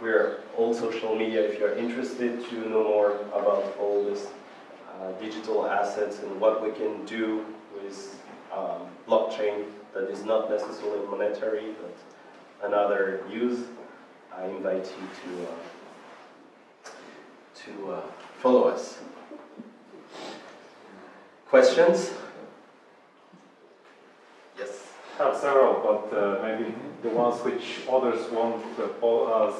We're all social media if you're interested to know more about all this digital assets and what we can do with blockchain that is not necessarily monetary, but another use. I invite you to follow us. Questions? I have several, but maybe the ones which others want to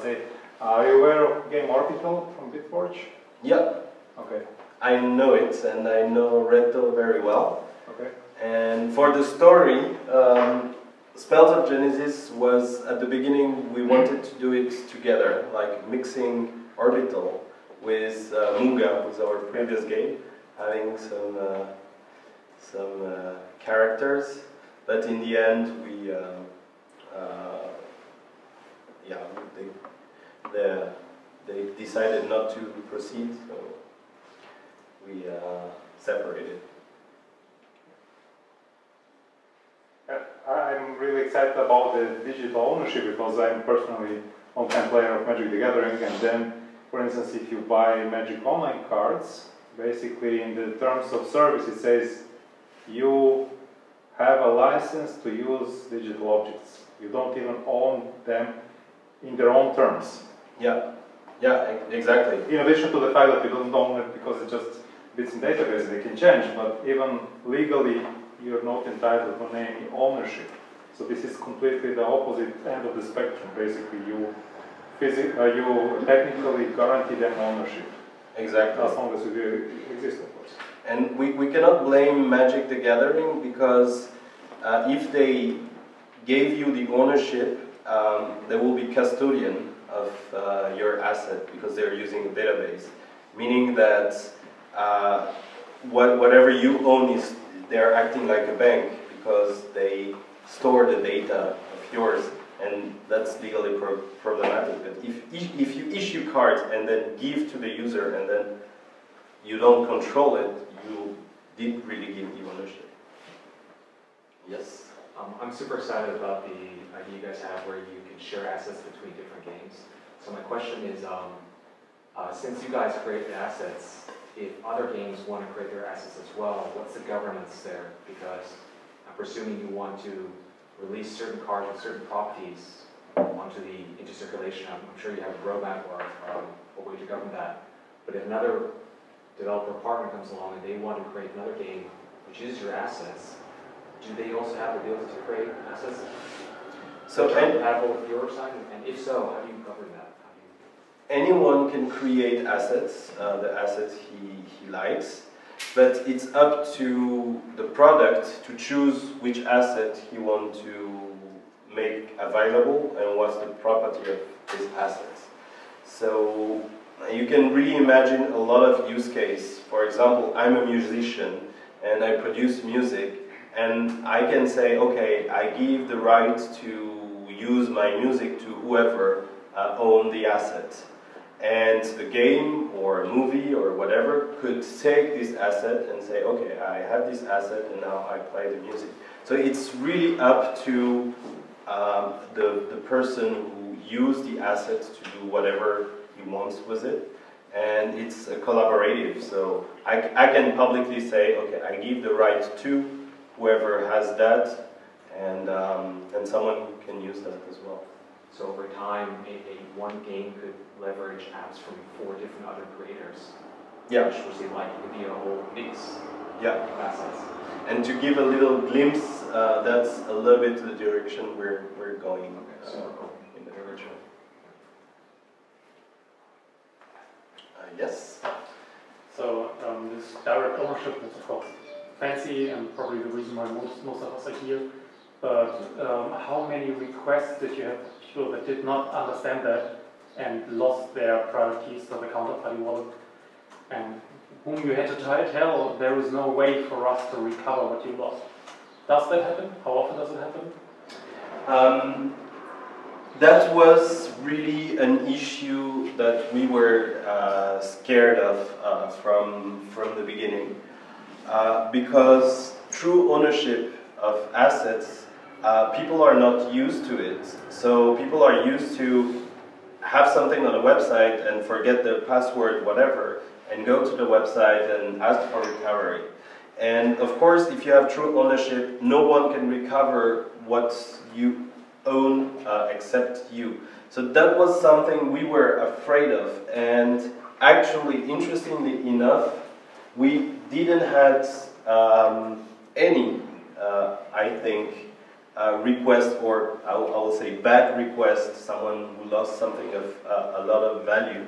say. Are you aware of Game Orbital from Bitforge? Yeah. Okay. I know it, and I know Reddo very well. Okay. And for the story, Spells of Genesis was, at the beginning, we wanted to do it together, like mixing Orbital with Moonga, with our previous game, having some characters. But in the end, we, they decided not to proceed, so we separated. I'm really excited about the digital ownership because I'm personally a long-time player of Magic the Gathering, and then, for instance, if you buy Magic Online cards, basically in the terms of service it says you have a license to use digital objects. You don't even own them in their own terms. Yeah, yeah, exactly. In addition to the fact that you don't own it because it's just bits in database, they can change, but even legally, you're not entitled to any ownership. So this is completely the opposite end of the spectrum. Basically, you technically guarantee them ownership. Exactly. As long as you exist, of course. And we cannot blame Magic the Gathering because if they gave you the ownership, there will be custodian of your asset because they're using a database, meaning that whatever you own is, they're acting like a bank because they store the data of yours, and that's legally problematic. But if you issue cards and then give to the user and then you don't control it, you did really give the ownership. Yes? I'm super excited about the idea you guys have where you can share assets between different games. So my question is, since you guys create the assets, if other games want to create their assets as well, what's the governance there? Because I'm presuming you want to release certain cards with certain properties onto the intercirculation. I'm sure you have a roadmap or a way to govern that. But if another developer partner comes along and they want to create another game which uses your assets, do they also have the ability to create assets? So compatible with your side, and if so, how do you govern that? Anyone can create assets, the assets he likes, but it's up to the product to choose which asset he wants to make available and what's the property of his assets. So you can really imagine a lot of use case. For example, I'm a musician and I produce music, and I can say, okay, I give the right to use my music to whoever owns the asset. And the game or a movie or whatever could take this asset and say, okay, I have this asset and now I play the music. So it's really up to the person who used the asset to do whatever he wants with it. And it's a collaborative, so I can publicly say, okay, I give the right to whoever has that, and someone can use that as well. So over time, one game could leverage apps from 4 different other creators. Yeah. Which would be like, it could be a whole mix. Yeah. Of assets. And to give a little glimpse, that's a little bit the direction we're going. Okay, super cool. In the direction. Yes. So this direct ownership is of course fancy and probably the reason why most of us are here. But how many requests did you have of people that did not understand that and lost their private keys to the counterparty wallet, and whom you had to tell there is no way for us to recover what you lost? Does that happen? How often does it happen? That was really an issue that we were scared of from the beginning, because true ownership of assets, people are not used to it. So people are used to have something on a website and forget their password, whatever, and go to the website and ask for recovery. And of course, if you have true ownership, no one can recover what you own except you. So that was something we were afraid of. And actually, interestingly enough, we didn't have any I think request, or I will say bad request, someone who lost something of a lot of value.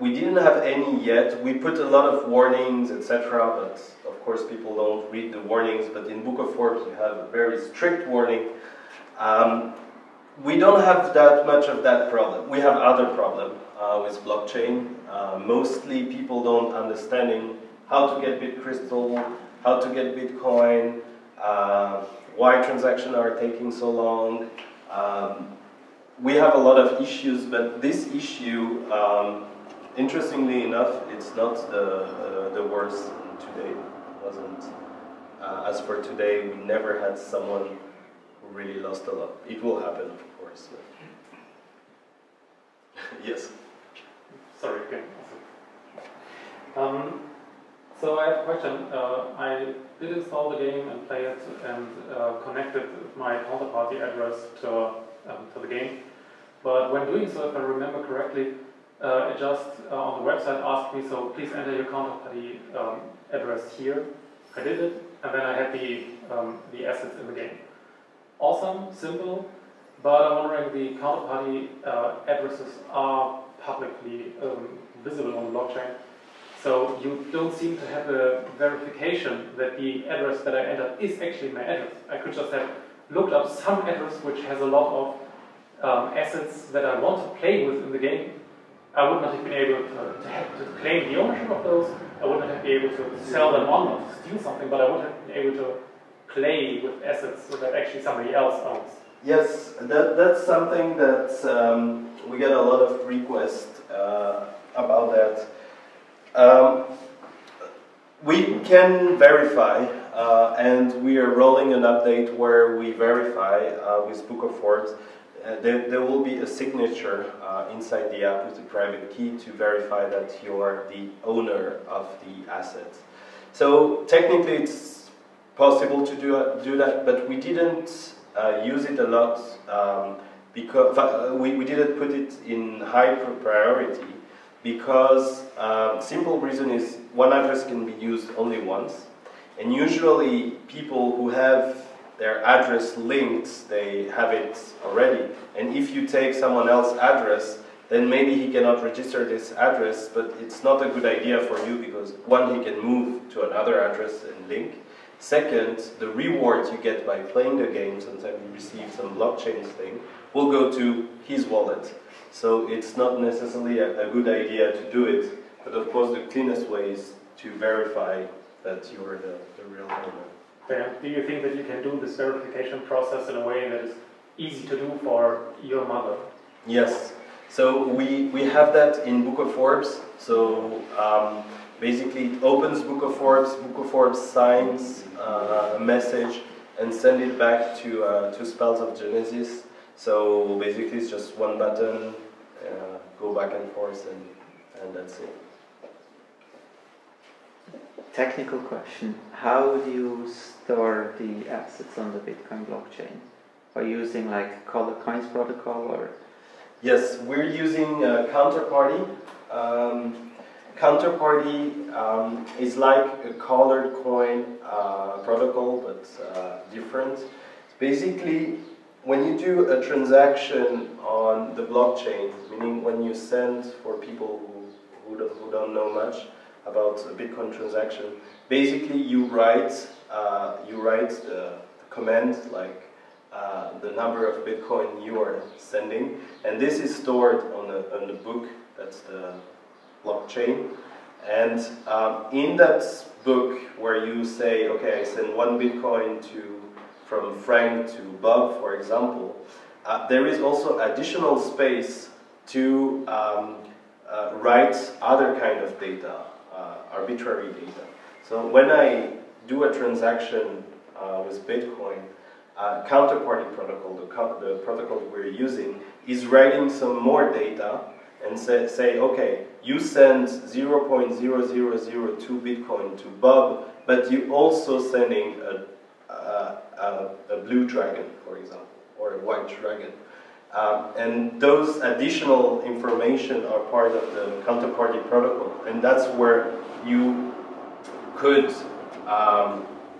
We didn't have any yet. We put a lot of warnings, etc., but of course people don't read the warnings, but in Book of Forbes you have a very strict warning. We don't have that much of that problem. We have other problem with blockchain. Mostly people don't understanding how to get BitCrystal, how to get Bitcoin, why transactions are taking so long. We have a lot of issues, but this issue, interestingly enough, it's not the worst today. It wasn't. As for today, we never had someone who really lost a lot. It will happen, of course. Yes? Sorry, okay. So I have a question. I did install the game and play it and connected my counterparty address to the game. But when doing so, if I remember correctly, it just on the website asked me, so please enter your counterparty address here. I did it, and then I had the assets in the game. Awesome, simple, but I'm wondering the counterparty addresses are publicly visible on the blockchain. So you don't seem to have a verification that the address that I entered is actually my address. I could just have looked up some address which has a lot of assets that I want to play with in the game, I would not have been able to claim the ownership of those. I would not have been able to sell them on or to steal something, but I would have been able to play with assets that actually somebody else owns. Yes, that's something that we get a lot of requests about that. We can verify, and we are rolling an update where we verify with Book of Forbes. There will be a signature inside the app with a private key to verify that you are the owner of the asset. So technically it's possible to do that, but we didn't use it a lot because we didn't put it in high priority. Because simple reason is one address can be used only once, and usually people who have their address linked, they have it already, and if you take someone else's address, then maybe he cannot register this address, but it's not a good idea for you because one, he can move to another address and link. Second, the rewards you get by playing the game, sometimes you receive some blockchain thing, will go to his wallet. So it's not necessarily a good idea to do it, but of course the cleanest way is to verify that you are the real owner. Yeah. Do you think that you can do this verification process in a way that is easy to do for your mother? Yes. So we have that in Book of Forbes. So basically it opens Book of Forbes signs a message and sends it back to Spells of Genesis. So basically it's just one button, go back and forth, and that's it. Technical question. How do you store the assets on the Bitcoin blockchain? Are you using like Color Coins protocol or? Yes, we're using Counterparty. Counterparty is like a Colored Coin protocol, but different. Basically, when you do a transaction on the blockchain, meaning when you send, for people who don't know much about a Bitcoin transaction, basically you write the command, like the number of Bitcoin you are sending, and this is stored on the book, that's the blockchain, and in that book where you say, okay, I send one Bitcoin to from Frank to Bob, for example, there is also additional space to write other kind of data, arbitrary data. So when I do a transaction with Bitcoin, Counterparty protocol, the protocol we're using, is writing some more data and say, okay, you send 0.0002 Bitcoin to Bob, but you also sending a blue dragon, for example, or a white dragon. And those additional information are part of the Counterparty protocol, and that's where you could,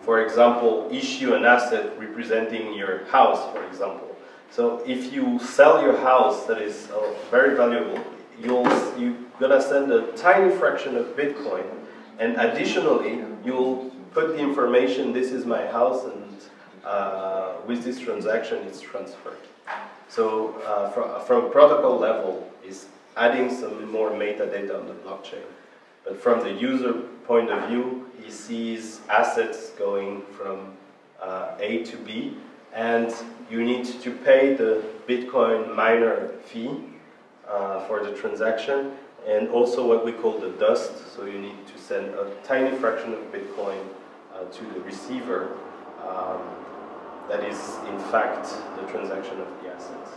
for example, issue an asset representing your house, for example. So if you sell your house that is very valuable, you're gonna send a tiny fraction of Bitcoin, and additionally, you'll put the information, this is my house, and with this transaction it's transferred. So from protocol level is adding some more metadata on the blockchain. But from the user point of view, he sees assets going from A to B, and you need to pay the Bitcoin miner fee for the transaction, and also what we call the dust, so you need to send a tiny fraction of Bitcoin to the receiver. That is, in fact, the transaction of the assets.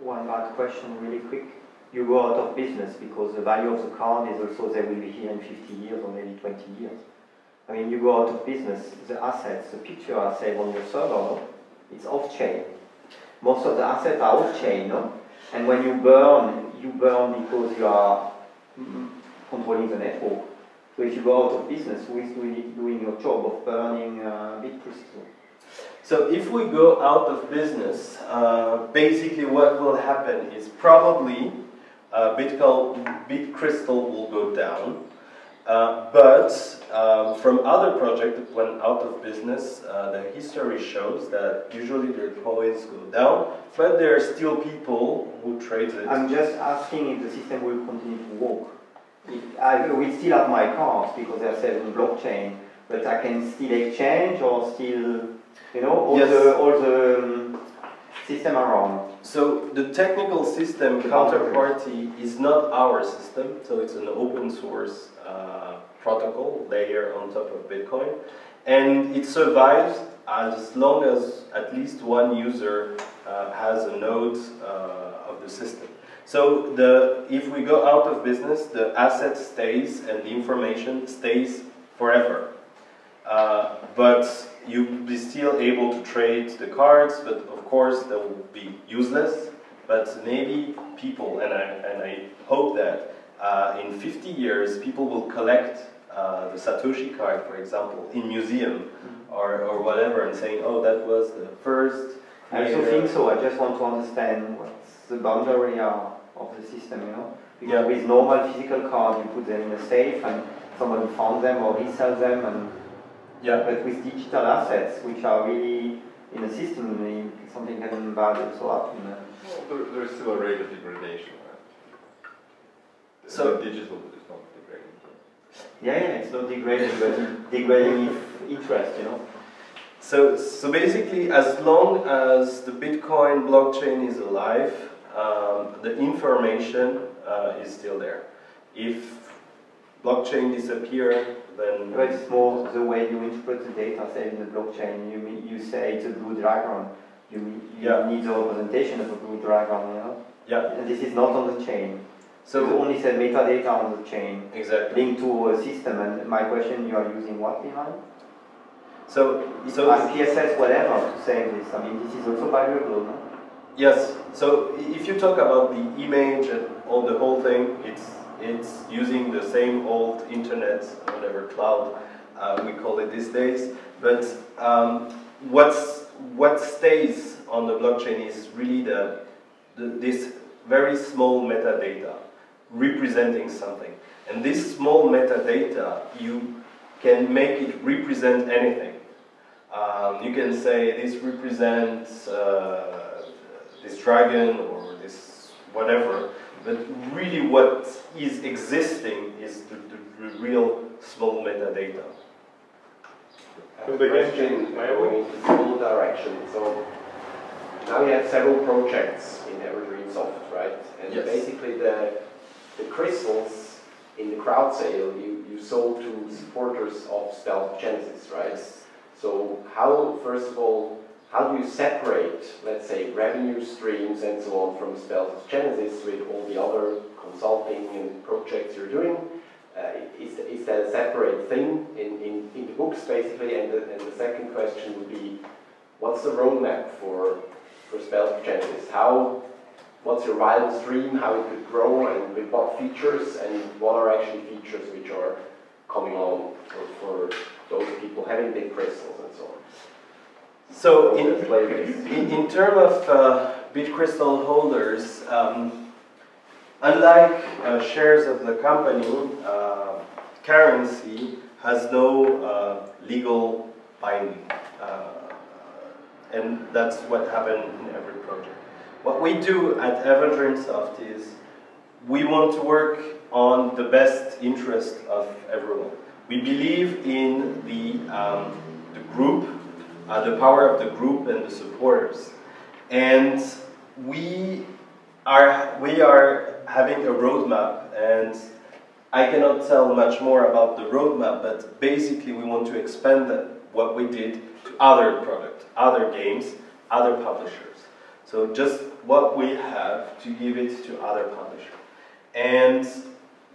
One last question, really quick. You go out of business because the value of the card is also they will be here in 50 years or maybe 20 years. I mean, you go out of business, the assets, the picture are saved on your server, it's off-chain. Most of the assets are off-chain, no? And when you burn because you are controlling the network. So if you go out of business, who is doing your job of burning BitCrystals? So if we go out of business, basically what will happen is probably BitCrystal will go down, But from other projects that went out of business, the history shows that usually their coins go down, but there are still people who trade it. I'm just asking if the system will continue to work. I will still have my cards because they are selling blockchain, but I can still exchange or still, you know, all the system around. So the technical system, Counterparty, is not our system, so it's an open source protocol layer on top of Bitcoin, and it survives as long as at least one user has a node of the system. So if we go out of business, the asset stays and the information stays forever. But you'll be still able to trade the cards, but of course they will be useless. But maybe people, and I hope that in 50 years people will collect the Satoshi card, for example, in museum or whatever, and saying, oh, that was the first. I also think so. I just want to understand what's the boundary of the system, you know? Because with normal physical cards, you put them in a safe and someone found them or resells them, and but with digital assets, which are really in a system, something can value so often. Well, there's still a rate of degradation, right? So the digital is not degrading. Yeah, it's not degrading, but degrading interest, you know. So basically, as long as the Bitcoin blockchain is alive, the information is still there. If blockchain disappears, then... But it's more the way you interpret the data, say in the blockchain, you say it's a blue dragon. You need the representation of a blue dragon, you know? Yeah. And this is not on the chain. So you only said metadata on the chain. Exactly. Linked to a system, and my question, you are using what behind? So PSS whatever to say this. I mean, this is also valuable, no? Yes. So if you talk about the image and all the whole thing, it's using the same old internet, whatever cloud we call it these days. But what stays on the blockchain is really this very small metadata representing something, and this small metadata you can make it represent anything. You can say this represents this dragon or this whatever, but really what is existing is the real small metadata. So the question going in full direction. So now we have several projects in EverdreamSoft, right? And basically the crystals in the crowd sale you sold to supporters of Spells of Genesis, right? So how, first of all, how do you separate, let's say, revenue streams and so on from Spells of Genesis with all the other consulting and projects you're doing? Is that a separate thing in the books, basically? And the second question would be, what's the roadmap for Spells of Genesis? What's your vital stream, how it could grow, and with what features, and what are actually features which are coming on for those people having BitCrystals and so on? So in terms of BitCrystal holders, unlike shares of the company, currency has no legal binding, and that's what happened in every project. What we do at EverdreamSoft is we want to work on the best interest of everyone. We believe in the group, the power of the group and the supporters, and we are having a roadmap, and I cannot tell much more about the roadmap, but basically we want to expand what we did to other products, other games, other publishers. So just what we have to give it to other publishers. And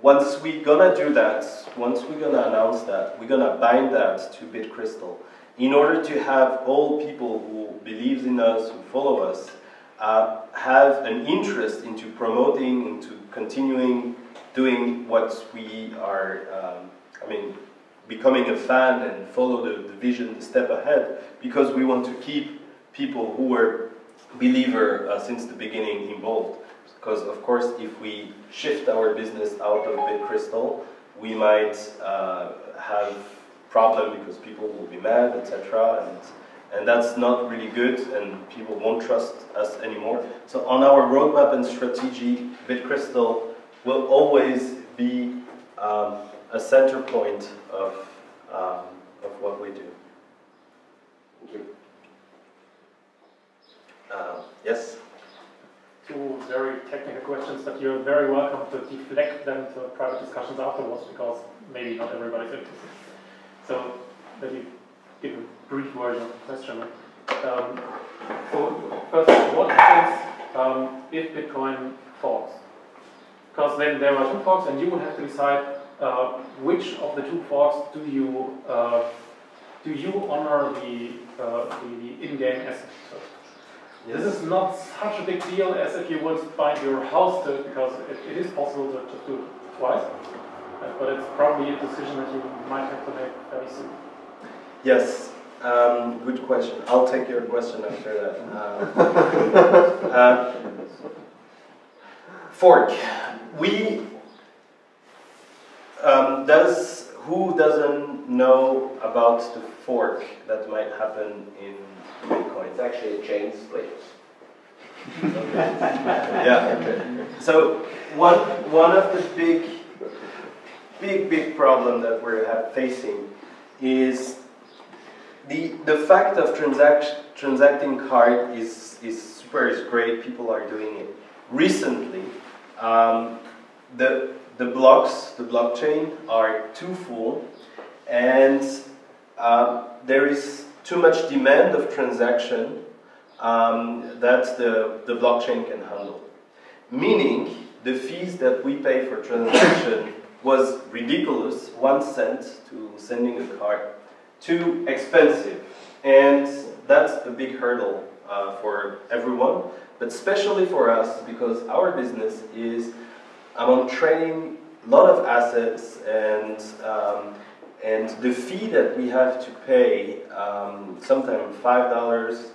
once we're gonna do that, once we're gonna announce that, we're gonna bind that to BitCrystal in order to have all people who believes in us, who follow us, have an interest into promoting, into continuing doing what we are, becoming a fan and follow the vision, the step ahead, because we want to keep people who were believer since the beginning involved, because of course if we shift our business out of BitCrystal, we might have problem because people will be mad, etc. And that's not really good, and people won't trust us anymore. So on our roadmap and strategy, BitCrystal will always be a center point of what we do. Okay. Yes? Two very technical questions that you're very welcome to deflect them to private discussions afterwards, because maybe not everybody's interested. So let me give a brief version of the question. So first, what happens if Bitcoin forks? Because then there are two forks, and you would have to decide which of the two forks do you honor the in-game asset. So yes. This is not such a big deal as if you would bind your house to it, because it is possible to do it twice, but it's probably a decision that you might have to make very soon. Yes, good question. I'll take your question after that. Fork. Who doesn't know about the fork that might happen in Bitcoin? It's actually a chain split. Okay. Yeah. Okay. So one of the big problem that we're facing is the fact of transacting card is great. People are doing it. Recently, the blockchain are too full, and there is too much demand of transaction that the blockchain can handle. Meaning, the fees that we pay for transaction was ridiculous, 1 cent to sending a card. Too expensive, and that's a big hurdle for everyone, but especially for us, because our business is among trading a lot of assets, and the fee that we have to pay, sometimes $5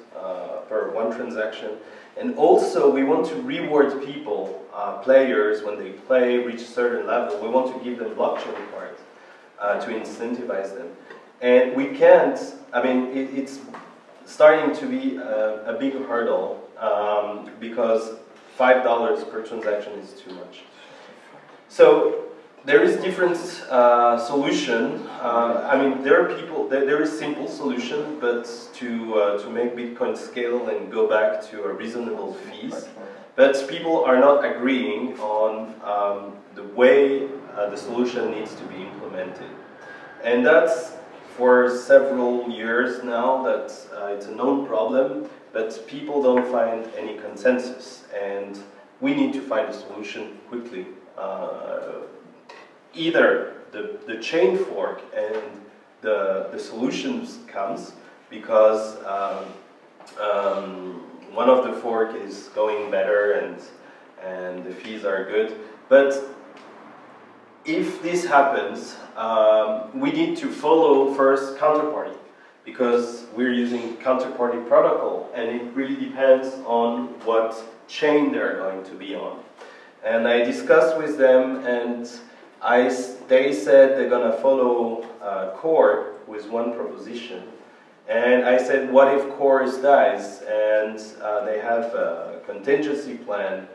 per one transaction, and also we want to reward people, players, when they play, reach a certain level, we want to give them blockchain cards to incentivize them. And we can't, I mean, it's starting to be a big hurdle because $5 per transaction is too much. So there is different solution. I mean, there is simple solution, but to make Bitcoin scale and go back to a reasonable fees. But people are not agreeing on the way the solution needs to be implemented. And that's for several years now that it's a known problem, but people don't find any consensus, and we need to find a solution quickly. Either the chain fork and the solutions comes, because one of the fork is going better and the fees are good, but if this happens, we need to follow first Counterparty, because we're using Counterparty protocol, and it really depends on what chain they're going to be on. And I discussed with them, and they said they're gonna follow Core with one proposition. And I said, what if Core dies? And they have a contingency plan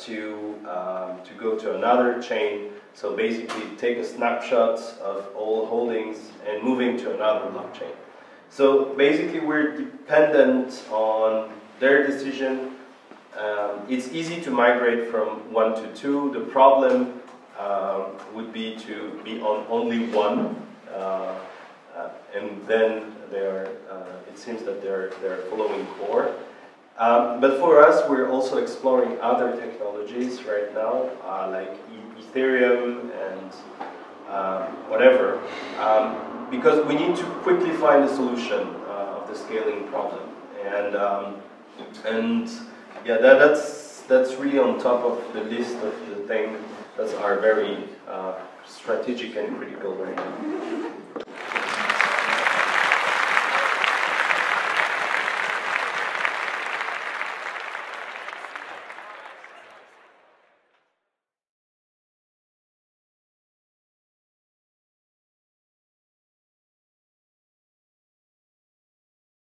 to go to another chain. So basically take a snapshot of all holdings and moving to another blockchain. So basically we're dependent on their decision. It's easy to migrate from one to two. The problem would be to be on only one, and then it seems that they're following Core. But for us, we're also exploring other technologies right now, like Ethereum and whatever, because we need to quickly find a solution of the scaling problem. And yeah, that's really on top of the list of the things that are very strategic and critical right now.